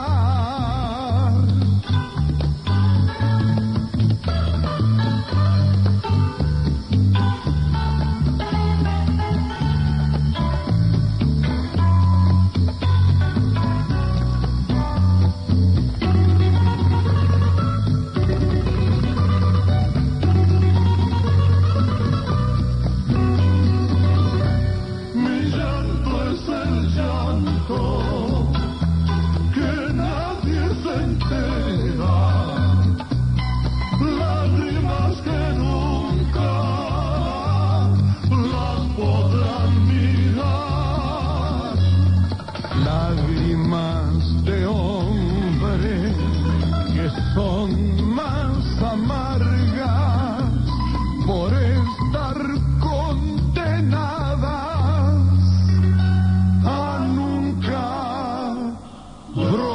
Son más amargas por estar condenadas a nunca brotar.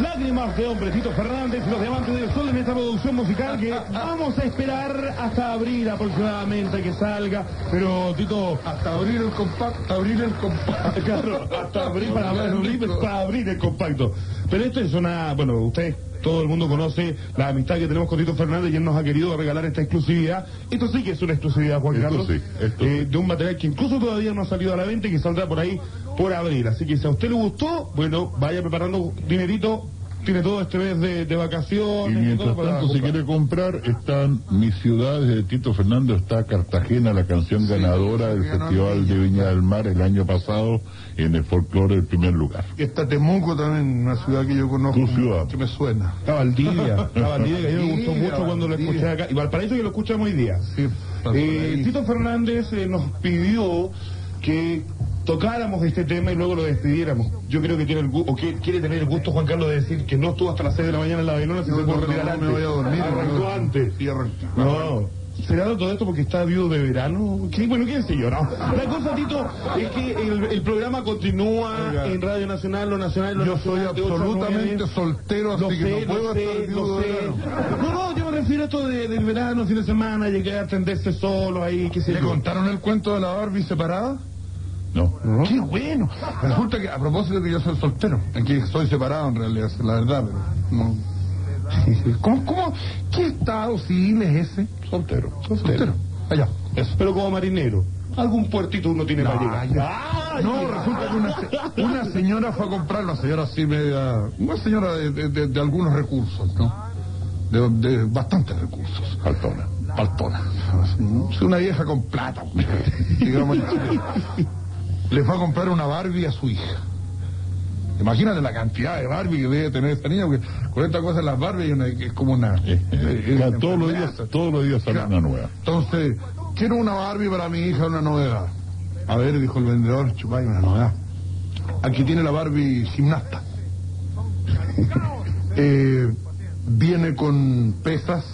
Lágrimas de hombre, Tito Fernández y Los Diamantes del Sol, en esta producción musical que vamos a esperar hasta abril aproximadamente que salga. Pero, Tito, hasta abrir el compacto, abrir el compacto. Claro, hasta abrir para, para, abrir, para abrir el compacto. Pero esto es una... Bueno, usted, todo el mundo conoce la amistad que tenemos con Tito Fernández y él nos ha querido regalar esta exclusividad. Esto sí que es una exclusividad, Juan Carlos. Sí, esto eh, de un material que incluso todavía no ha salido a la venta y que saldrá por ahí por abril. Así que si a usted le gustó, bueno, vaya preparando dinerito. Tiene todo este mes de, de vacaciones. Y mientras todo tanto, si quiere comprar, están Mis Ciudades de Tito Fernández, está Cartagena, la canción sí, ganadora del Festival de Viña del Mar el año pasado, en el folclore del primer lugar. Está Temuco también, una ciudad que yo conozco, que me suena. Está Valdivia, la Valdivia, que a mí me gustó mucho cuando lo escuché acá. Y Valparaíso, que lo escuchamos hoy día. Sí, eh, Tito Fernández eh, nos pidió que tocáramos este tema y luego lo despidiéramos. Yo creo que tiene el gusto, o que quiere tener el gusto, Juan Carlos, de decir que no estuvo hasta las seis de la mañana en la Bailona, si no, se puede no, retirar no, antes. Me voy a dormir. Arrancó no, antes. Y arrancó. No. ¿Será todo esto porque está viudo de verano? ¿Qué? Bueno, quién sé yo, ¿no? La cosa, Tito, es que el, el programa continúa. Oiga, en Radio Nacional, Lo Nacional, Lo yo Nacional. Yo soy absolutamente soltero, así sé, que no puedo sé, estar viudo de verano. No, no, yo me refiero a esto de, del verano, fin de semana, llegar a tenderse solo ahí, qué sé yo. ¿Le contaron el cuento de la Barbie separada? No. no. ¡Qué bueno! Resulta que, a propósito que yo soy soltero, aquí soy separado en realidad, la verdad, pero no. ¿Cómo, cómo? ¿Qué estado civil es ese? Soltero. Soltero. Soltero. Allá. Eso. Pero como marinero. Algún puertito uno tiene no, para llegar. Ay, no, resulta que una, una señora fue a comprar, una señora así media, una señora de, de, de, de algunos recursos, ¿no? De, de bastantes recursos. Altona. Altona. Una vieja con plata, digamos. Le fue a comprar una Barbie a su hija. Imagínate la cantidad de Barbie que debe tener esta niña, porque con estas cosas las Barbie una, es como una... Eh, eh, es una todos, los días, todos los días sale una nueva. Entonces, quiero una Barbie para mi hija, una novedad. A ver, dijo el vendedor, chupay, una novedad. Aquí tiene la Barbie gimnasta. eh, viene con pesas.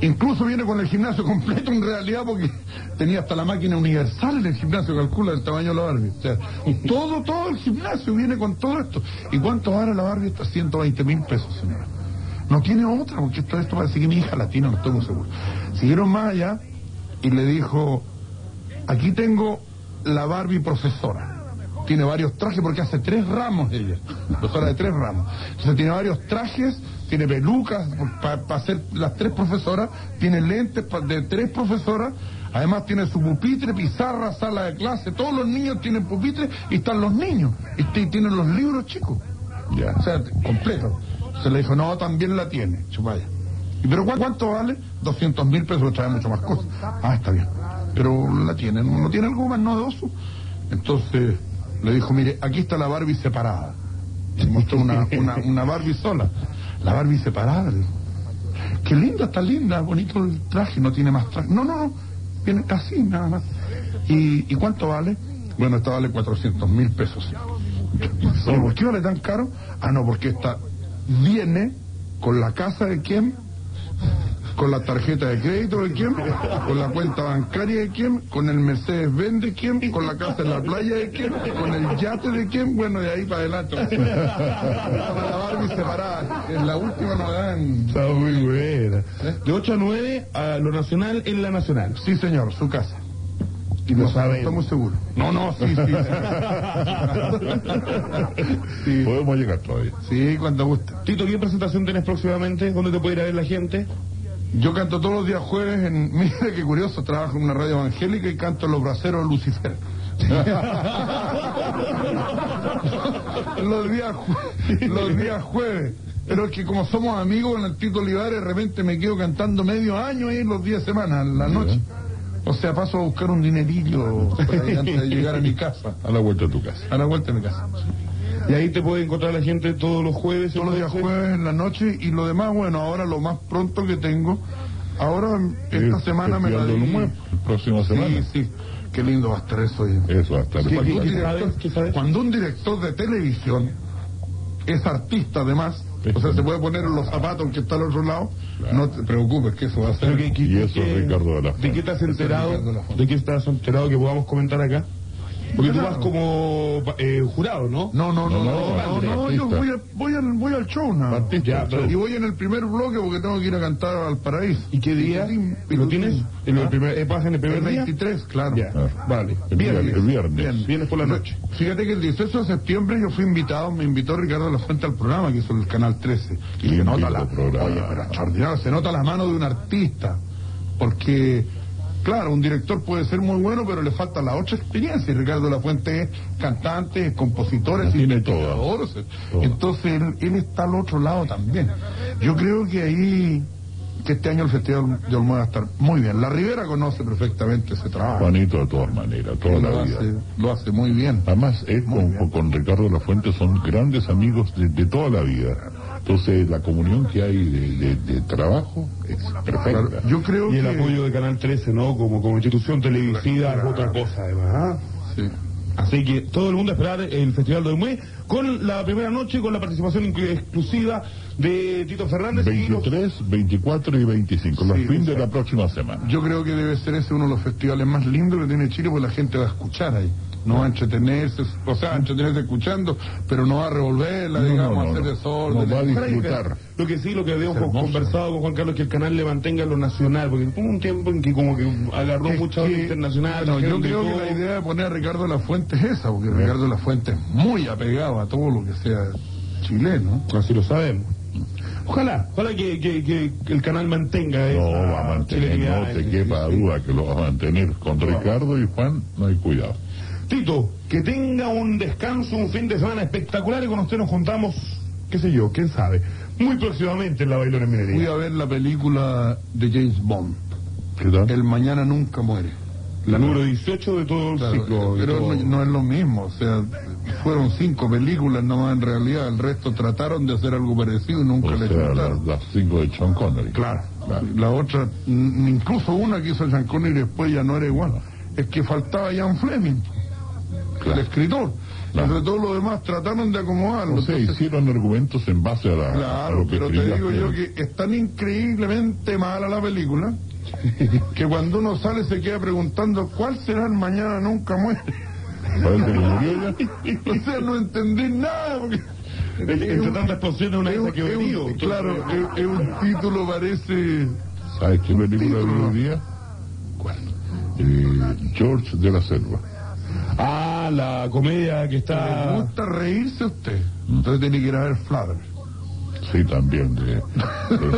Incluso viene con el gimnasio completo en realidad, porque tenía hasta la máquina universal del gimnasio, calcula el tamaño de la Barbie. O sea, todo, todo el gimnasio viene con todo esto. ¿Y cuánto vale la Barbie? Está ciento veinte mil pesos, señora. No tiene otra, porque esto, esto parece que mi hija la tiene, no estoy muy seguro. Siguieron más allá y le dijo, aquí tengo la Barbie profesora. Tiene varios trajes, porque hace tres ramos ella, profesora de tres ramos. Entonces tiene varios trajes, tiene pelucas para pa hacer las tres profesoras, tiene lentes pa, de tres profesoras, además tiene su pupitre, pizarra, sala de clase, todos los niños tienen pupitre y están los niños, y, y tienen los libros chicos, ya, o sea, completo. Se le dijo, no, también la tiene, chupalla. ¿Pero cuánto vale? doscientos mil pesos, le trae mucho más cosas. Ah, está bien. Pero la tiene, no tiene algo más novedoso. Entonces le dijo, mire, aquí está la Barbie separada. Se mostró una, una, una Barbie sola. La Barbie separada. Qué linda, está linda, bonito el traje, no tiene más traje. No, no, no, viene casi nada más. ¿Y, y cuánto vale? Bueno, esta vale cuatrocientos mil pesos. ¿Por qué vale tan caro? Ah, no, porque esta viene con la casa de quién, con la tarjeta de crédito de quién, con la cuenta bancaria de quién, con el Mercedes Benz de quién, con la casa en la playa de quién, con el yate de quién, bueno, de ahí para adelante. Para la Barbie separada, en la última no dan. Está muy buena. De ocho a nueve a lo nacional en la nacional. Sí, señor, su casa. Y lo saben. Estamos seguros. No, no, sí, sí. sí. sí. Podemos llegar todavía. Sí, cuando guste. Tito, ¿qué presentación tienes próximamente? ¿Dónde te puede ir a ver la gente? Yo canto todos los días jueves en... Mira qué curioso, trabajo en una radio evangélica y canto Los Braceros de Lucifer. los, días jue... los días jueves. Pero es que como somos amigos en el Tito Olivares, de repente me quedo cantando medio año ahí los días de semana, en la noche. O sea, paso a buscar un dinerillo para ir antes de llegar a mi casa. A la vuelta de tu casa. A la vuelta de mi casa. Y ahí te puede encontrar la gente todos los jueves. Todos los días jueves en la noche. Y lo demás, bueno, ahora lo más pronto que tengo. Ahora, esta sí, semana me la doy. Próxima semana. Sí, sí. Qué lindo va a estar eso. Ahí. Eso va a estar. Sí, cuando, un director, ¿qué sabes? Cuando un director de televisión es artista, además... O sea, se puede poner en los zapatos que está al otro lado. Claro. No te preocupes, que eso va a ser. ¿Qué, qué, y eso qué, es Ricardo de la Fuente. ¿De qué estás enterado? Es ¿De qué estás enterado que podamos comentar acá? Porque claro, tú vas como eh, jurado, ¿no? No, no, no, no, no, no, no, no yo voy, a, voy, al, voy al show, nada. Ya, pero... Y voy en el primer bloque porque tengo que ir a cantar al Valparaíso. ¿Y qué día? ¿Y ¿Lo tienes? ¿En el primer, ¿Pasa en el primer el día? veintitrés, claro. Ya. Vale. El viernes. El viernes. Viernes por la noche. Fíjate que el dieciocho de septiembre yo fui invitado, me invitó Ricardo La Fuente al programa que hizo el Canal trece. Y se nota la... Oye, pero extraordinario, se nota las manos de un artista. Porque... Claro, un director puede ser muy bueno, pero le falta la otra experiencia. Y Ricardo La Fuente es cantante, es compositor, es investigador. Entonces, él, él está al otro lado también. Yo creo que ahí, que este año el Festival de Olmué va a estar muy bien. La Rivera conoce perfectamente ese trabajo. Juanito, de todas maneras, toda él la lo vida. Hace, lo hace muy bien. Además, él con, bien. con Ricardo La Fuente son grandes amigos de, de toda la vida. Entonces, la comunión que hay de, de, de trabajo es perfecta. Claro, yo creo y el que... apoyo de Canal trece, ¿no? Como, como institución televisiva, es otra cosa, además. Sí. Así que todo el mundo esperar el Festival de Olmué con la primera noche, con la participación exclusiva de Tito Fernández. veintitrés, veinticuatro y veinticinco, sí, los fines de la próxima semana. Yo creo que debe ser ese uno de los festivales más lindos que tiene Chile, porque la gente va a escuchar ahí. No va a entretenerse, o sea, entretenerse escuchando, pero no va a revolverla, no, digamos, no, no, a hacer desorden. No va a disfrutar. Lo que sí, lo que habíamos conversado con Juan Carlos, que el canal le mantenga lo nacional, porque hubo un tiempo en que como que agarró es mucha onda internacional. No, yo creo que la idea de poner a Ricardo La Fuente es esa, porque Ricardo La Fuente es muy apegado a todo lo que sea chileno. Así lo sabemos. Ojalá, ojalá que, que, que el canal mantenga eso. No, va a mantener, no te quepa duda que lo va a mantener. Con Ricardo y Juan no hay cuidado. Tito, que tenga un descanso, un fin de semana espectacular y con usted nos juntamos, qué sé yo, quién sabe, muy próximamente en La Bailona en Minería. Voy a ver la película de James Bond. ¿Qué tal? El Mañana Nunca Muere. La número dieciocho de todo el claro, ciclo. Pero todo... No, no es lo mismo, o sea, fueron cinco películas nomás en realidad, el resto trataron de hacer algo parecido y nunca o le sea, las la cinco de Sean Connery. Claro, claro. La otra, incluso una que hizo Sean Connery después ya no era igual. Es que faltaba Ian Fleming. Claro. El escritor, claro. Entre todos los demás trataron de acomodarlo. O sea, entonces... hicieron argumentos en base a la... Claro, a lo que pero te digo yo que es tan increíblemente mala la película que cuando uno sale se queda preguntando ¿cuál será el Mañana Nunca Muere? O sea, no entendí nada porque... Entre es tantas posiciones una cosa que he venido. Claro, es un título parece... ¿Sabes qué película de hoy día? ¿Cuál? Eh, George de la Selva. Ah, la comedia que está... ¿Le gusta reírse a usted? Entonces tiene que ir a ver Flatter. Sí, también, del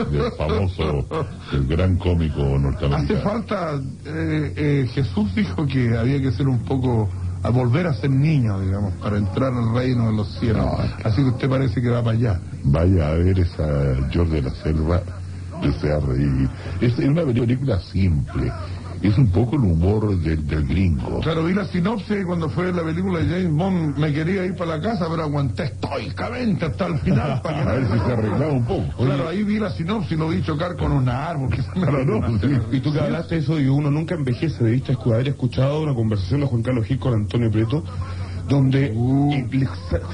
de, de famoso, del gran cómico norteamericano. Hace falta... Eh, eh, Jesús dijo que había que ser un poco... A volver a ser niño, digamos, para entrar al reino de los cielos. No, así que usted parece que va para allá. Vaya a ver esa George de la Selva. empecé a reír. Es una película simple. Es un poco el humor del, del gringo. Claro, vi la sinopsis cuando fue la película de James Bond. Me quería ir para la casa, pero aguanté estoicamente hasta el final para que... a ver si se arreglaba un poco. Claro, oye, ahí vi la sinopsis, lo vi chocar con un árbol. Que se me... Claro, no, sí. Y tú que hablaste eso de uno nunca envejece, debiste haber escuchado una conversación de Juan Carlos Gil con Antonio Prieto, donde uh. y, le,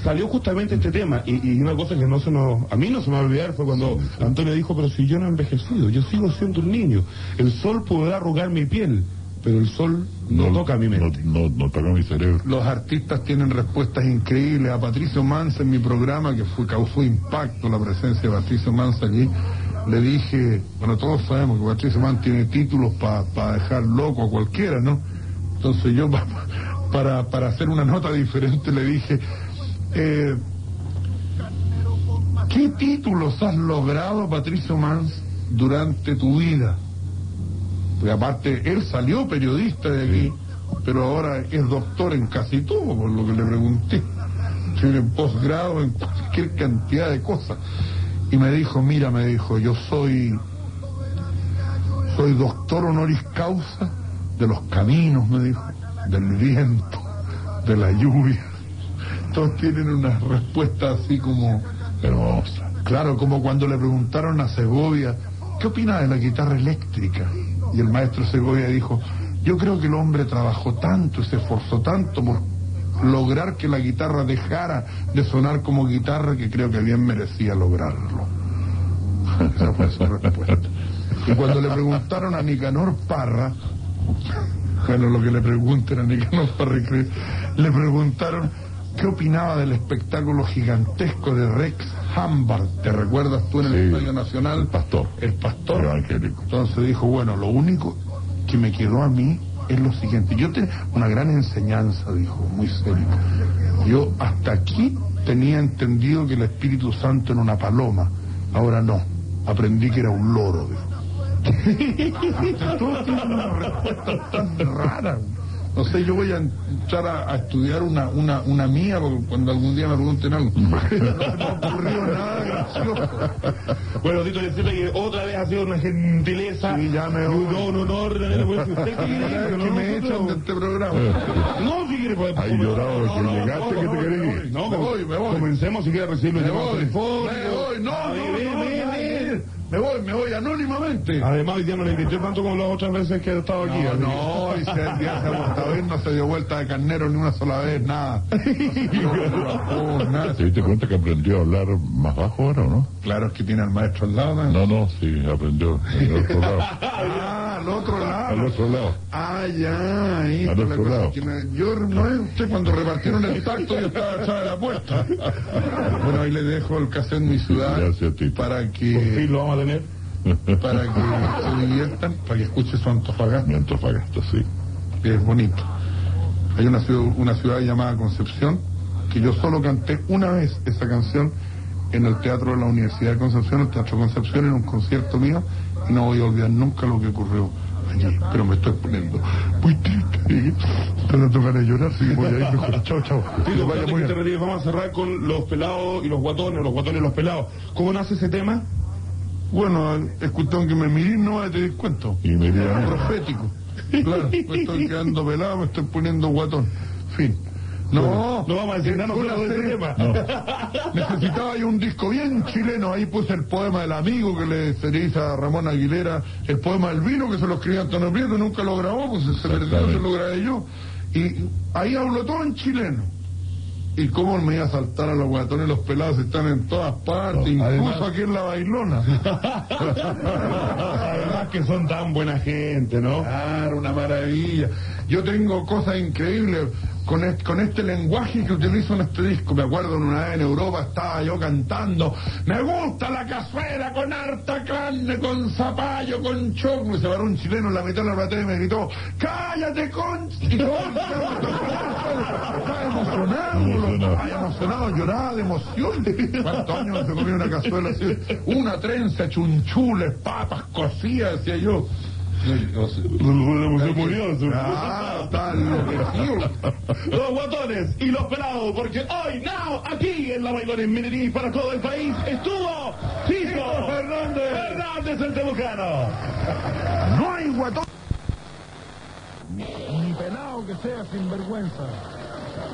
salió justamente este tema, y, y una cosa que no se nos, a mí no se me va a olvidar fue cuando sí, sí. Antonio dijo, pero si yo no he envejecido, yo sigo siendo un niño, el sol podrá arrugar mi piel, pero el sol no, no toca mi mente. No, no, no toca mi cerebro. Los artistas tienen respuestas increíbles. A Patricio Mansa en mi programa, que fue, causó impacto la presencia de Patricio Mansa allí, le dije, bueno, todos sabemos que Patricio Mansa tiene títulos para pa dejar loco a cualquiera, ¿no? Entonces yo... Pa, pa, Para, para hacer una nota diferente le dije, eh, ¿qué títulos has logrado, Patricio Mans, durante tu vida? Porque aparte él salió periodista de aquí, pero ahora es doctor en casi todo, por lo que le pregunté, tiene posgrado en cualquier cantidad de cosas, y me dijo, mira, me dijo, yo soy soy doctor honoris causa de los caminos, me dijo, del viento, de la lluvia. Todos tienen una respuesta así como hermosa. Claro, como cuando le preguntaron a Segovia, ¿qué opina de la guitarra eléctrica? Y el maestro Segovia dijo, yo creo que el hombre trabajó tanto y se esforzó tanto por lograr que la guitarra dejara de sonar como guitarra, que creo que bien merecía lograrlo. Esa fue su respuesta. Y cuando le preguntaron a Nicanor Parra, bueno, lo que le preguntan a Nicanor Parra, le preguntaron qué opinaba del espectáculo gigantesco de Rex Humbert, ¿te recuerdas tú en el sí, Estadio Nacional? El pastor. El pastor. Evangélico. Entonces dijo, bueno, lo único que me quedó a mí es lo siguiente. Yo tenía una gran enseñanza, dijo, muy serio. Yo hasta aquí tenía entendido que el Espíritu Santo era una paloma. Ahora no. Aprendí que era un loro, dijo. Todos tienen una respuesta tan rara. No sé, yo voy a entrar a, a estudiar una, una, una mía, porque cuando algún día me pregunten algo. No ocurrió nada. Bueno, Tito, decirle que otra vez ha sido una gentileza. Sí, ya me voy. Un honor tenerlo. Pues, si usted quiere, que, que me echan de este programa. No, si quiere, pues. Ahí llorado, no, que no, llegaste, no, que te querés ir. No, me voy, me voy. Comencemos, si quiere, recibir un llamado telefónico. Me voy, no, no, no. Me voy, me voy anónimamente. Además, hoy día no le invitó tanto como las otras veces que he estado aquí. No, no, hoy se, ya se esta vez no se dio vuelta de carnero ni una sola vez, nada. No, nada. ¿Te diste cuenta que aprendió a hablar más bajo ahora o no? Claro, es que tiene al maestro al lado, ¿no? No, no, sí, aprendió al otro lado. Ah, al otro lado. Al otro lado. Ah, ya, ahí. Al otro lado. Me... Yo no es usted cuando repartieron el tacto yo estaba atrás de la puerta. Bueno, ahí le dejo el cassette en mi ciudad. Gracias, Tito. Para que... Por fin lo vamos a tener. Para que se diviertan, para que escuche su Antofagasta. Mi Antofagasta, sí. Es bonito. Hay una ciudad, una ciudad llamada Concepción, que yo solo canté una vez esa canción en el Teatro de la Universidad de Concepción, el Teatro Concepción, en un concierto mío, y no voy a olvidar nunca lo que ocurrió allí, pero me estoy poniendo muy triste, tengo ganas de llorar, así que voy a ir. Chao, chao. Vamos a cerrar con los pelados y los guatones, los guatones y los pelados. ¿Cómo nace ese tema? Bueno, es cuestión que me miré, no te des cuenta. Y me miré. Es profético. Claro, me estoy quedando pelado, me estoy poniendo guatón. Fin. No, bueno, no vamos a decir nada de ese tema. No. Necesitaba yo un disco bien chileno. Ahí puse el poema del amigo que le seriza a Ramón Aguilera, el poema del vino que se lo escribía Antonio Prieto, nunca lo grabó, pues se perdió, se lo grabé yo. Y ahí hablo todo en chileno. ¿Y cómo me iba a saltar a los guatones? Los pelados están en todas partes, no, incluso además, aquí en La Bailona. Además que son tan buena gente, ¿no? Claro, una maravilla. Yo tengo cosas increíbles con este, con este lenguaje que utilizo en este disco. Me acuerdo una vez en Europa estaba yo cantando, me gusta la cazuela con harta carne, con zapallo, con choclo, y se paró un chileno en la mitad de la platea y me gritó, cállate con... Y todo estaba emocionado, había emocionado, lloraba de emoción. ¿Cuántos años no se comía una cazuela así? Una trenza, chunchules, papas cocidas, decía yo. Ah, los guatones y los pelados, porque hoy, now, aquí en La Bailona en Minerí para todo el país estuvo Tito Fernández, Fernández el temucano. No hay guatón ni pelado que sea sinvergüenza.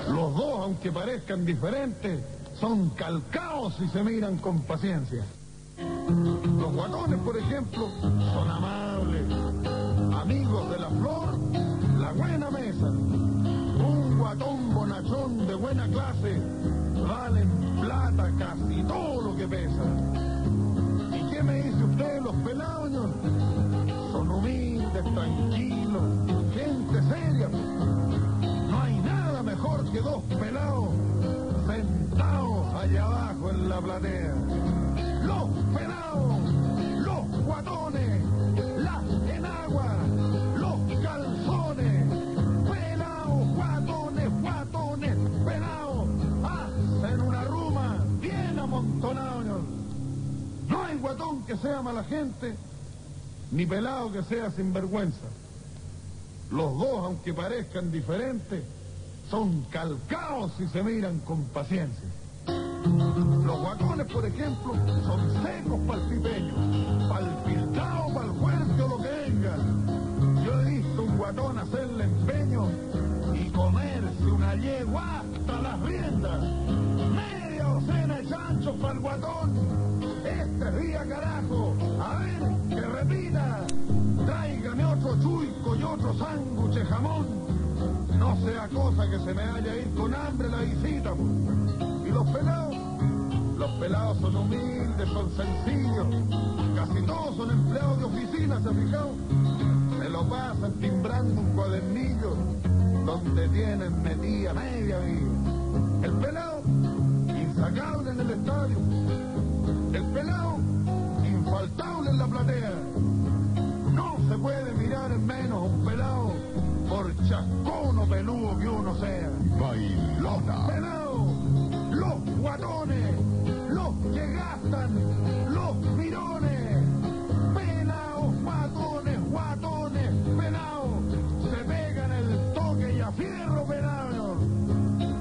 Los dos, aunque parezcan diferentes, son calcaos y se miran con paciencia. Los guatones, por ejemplo, son amables, amigos de la flor, la buena mesa. Un guatón bonachón de buena clase, valen plata casi todo lo que pesa. ¿Y qué me dice usted, los pelados? Son humildes, tranquilos, gente seria. No hay nada mejor que dos pelados sentados allá abajo en la platea. Los pelados, los guatones, las enaguas, los calzones, pelados, guatones, guatones, pelados, hacen una ruma bien amontonados. No hay guatón que sea mala gente, ni pelado que sea sinvergüenza. Los dos, aunque parezcan diferentes, son calcaos y se miran con paciencia. Los guacones, por ejemplo, son secos para el pipeño, para el piltao, para el huerto, lo que venga. Yo he visto un guatón hacerle empeño y comerse una yegua hasta las riendas. Media docena de chanchos para el guatón. Este es día, carajo. A ver, que repita. Tráigame otro chuico y otro sándwich de jamón. No sea cosa que se me vaya a ir con hambre la visita, pues. Los pelados, los pelados son humildes, son sencillos, casi todos son empleados de oficina, ¿se ha fijado? Se lo pasan timbrando un cuadernillo donde tienen metida media vida. El pelado, insacable en el estadio. El pelado, infaltable en la platea. No se puede mirar en menos a un pelado, por chascón o peludo que uno sea. Bailona. Los pelados, los guatones, los que gastan, los mirones, pelados, guatones, guatones, pelados, se pegan el toque y a fierro, pelados.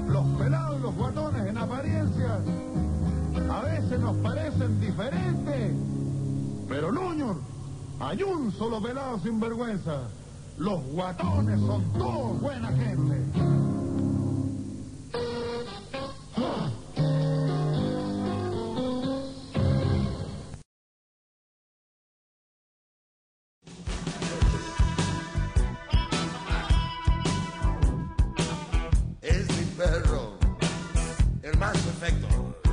Los pelados y los guatones en apariencia a veces nos parecen diferentes, pero Nuñor, hay un solo pelado sinvergüenza. Los guatones son todos buena gente. Perfecto.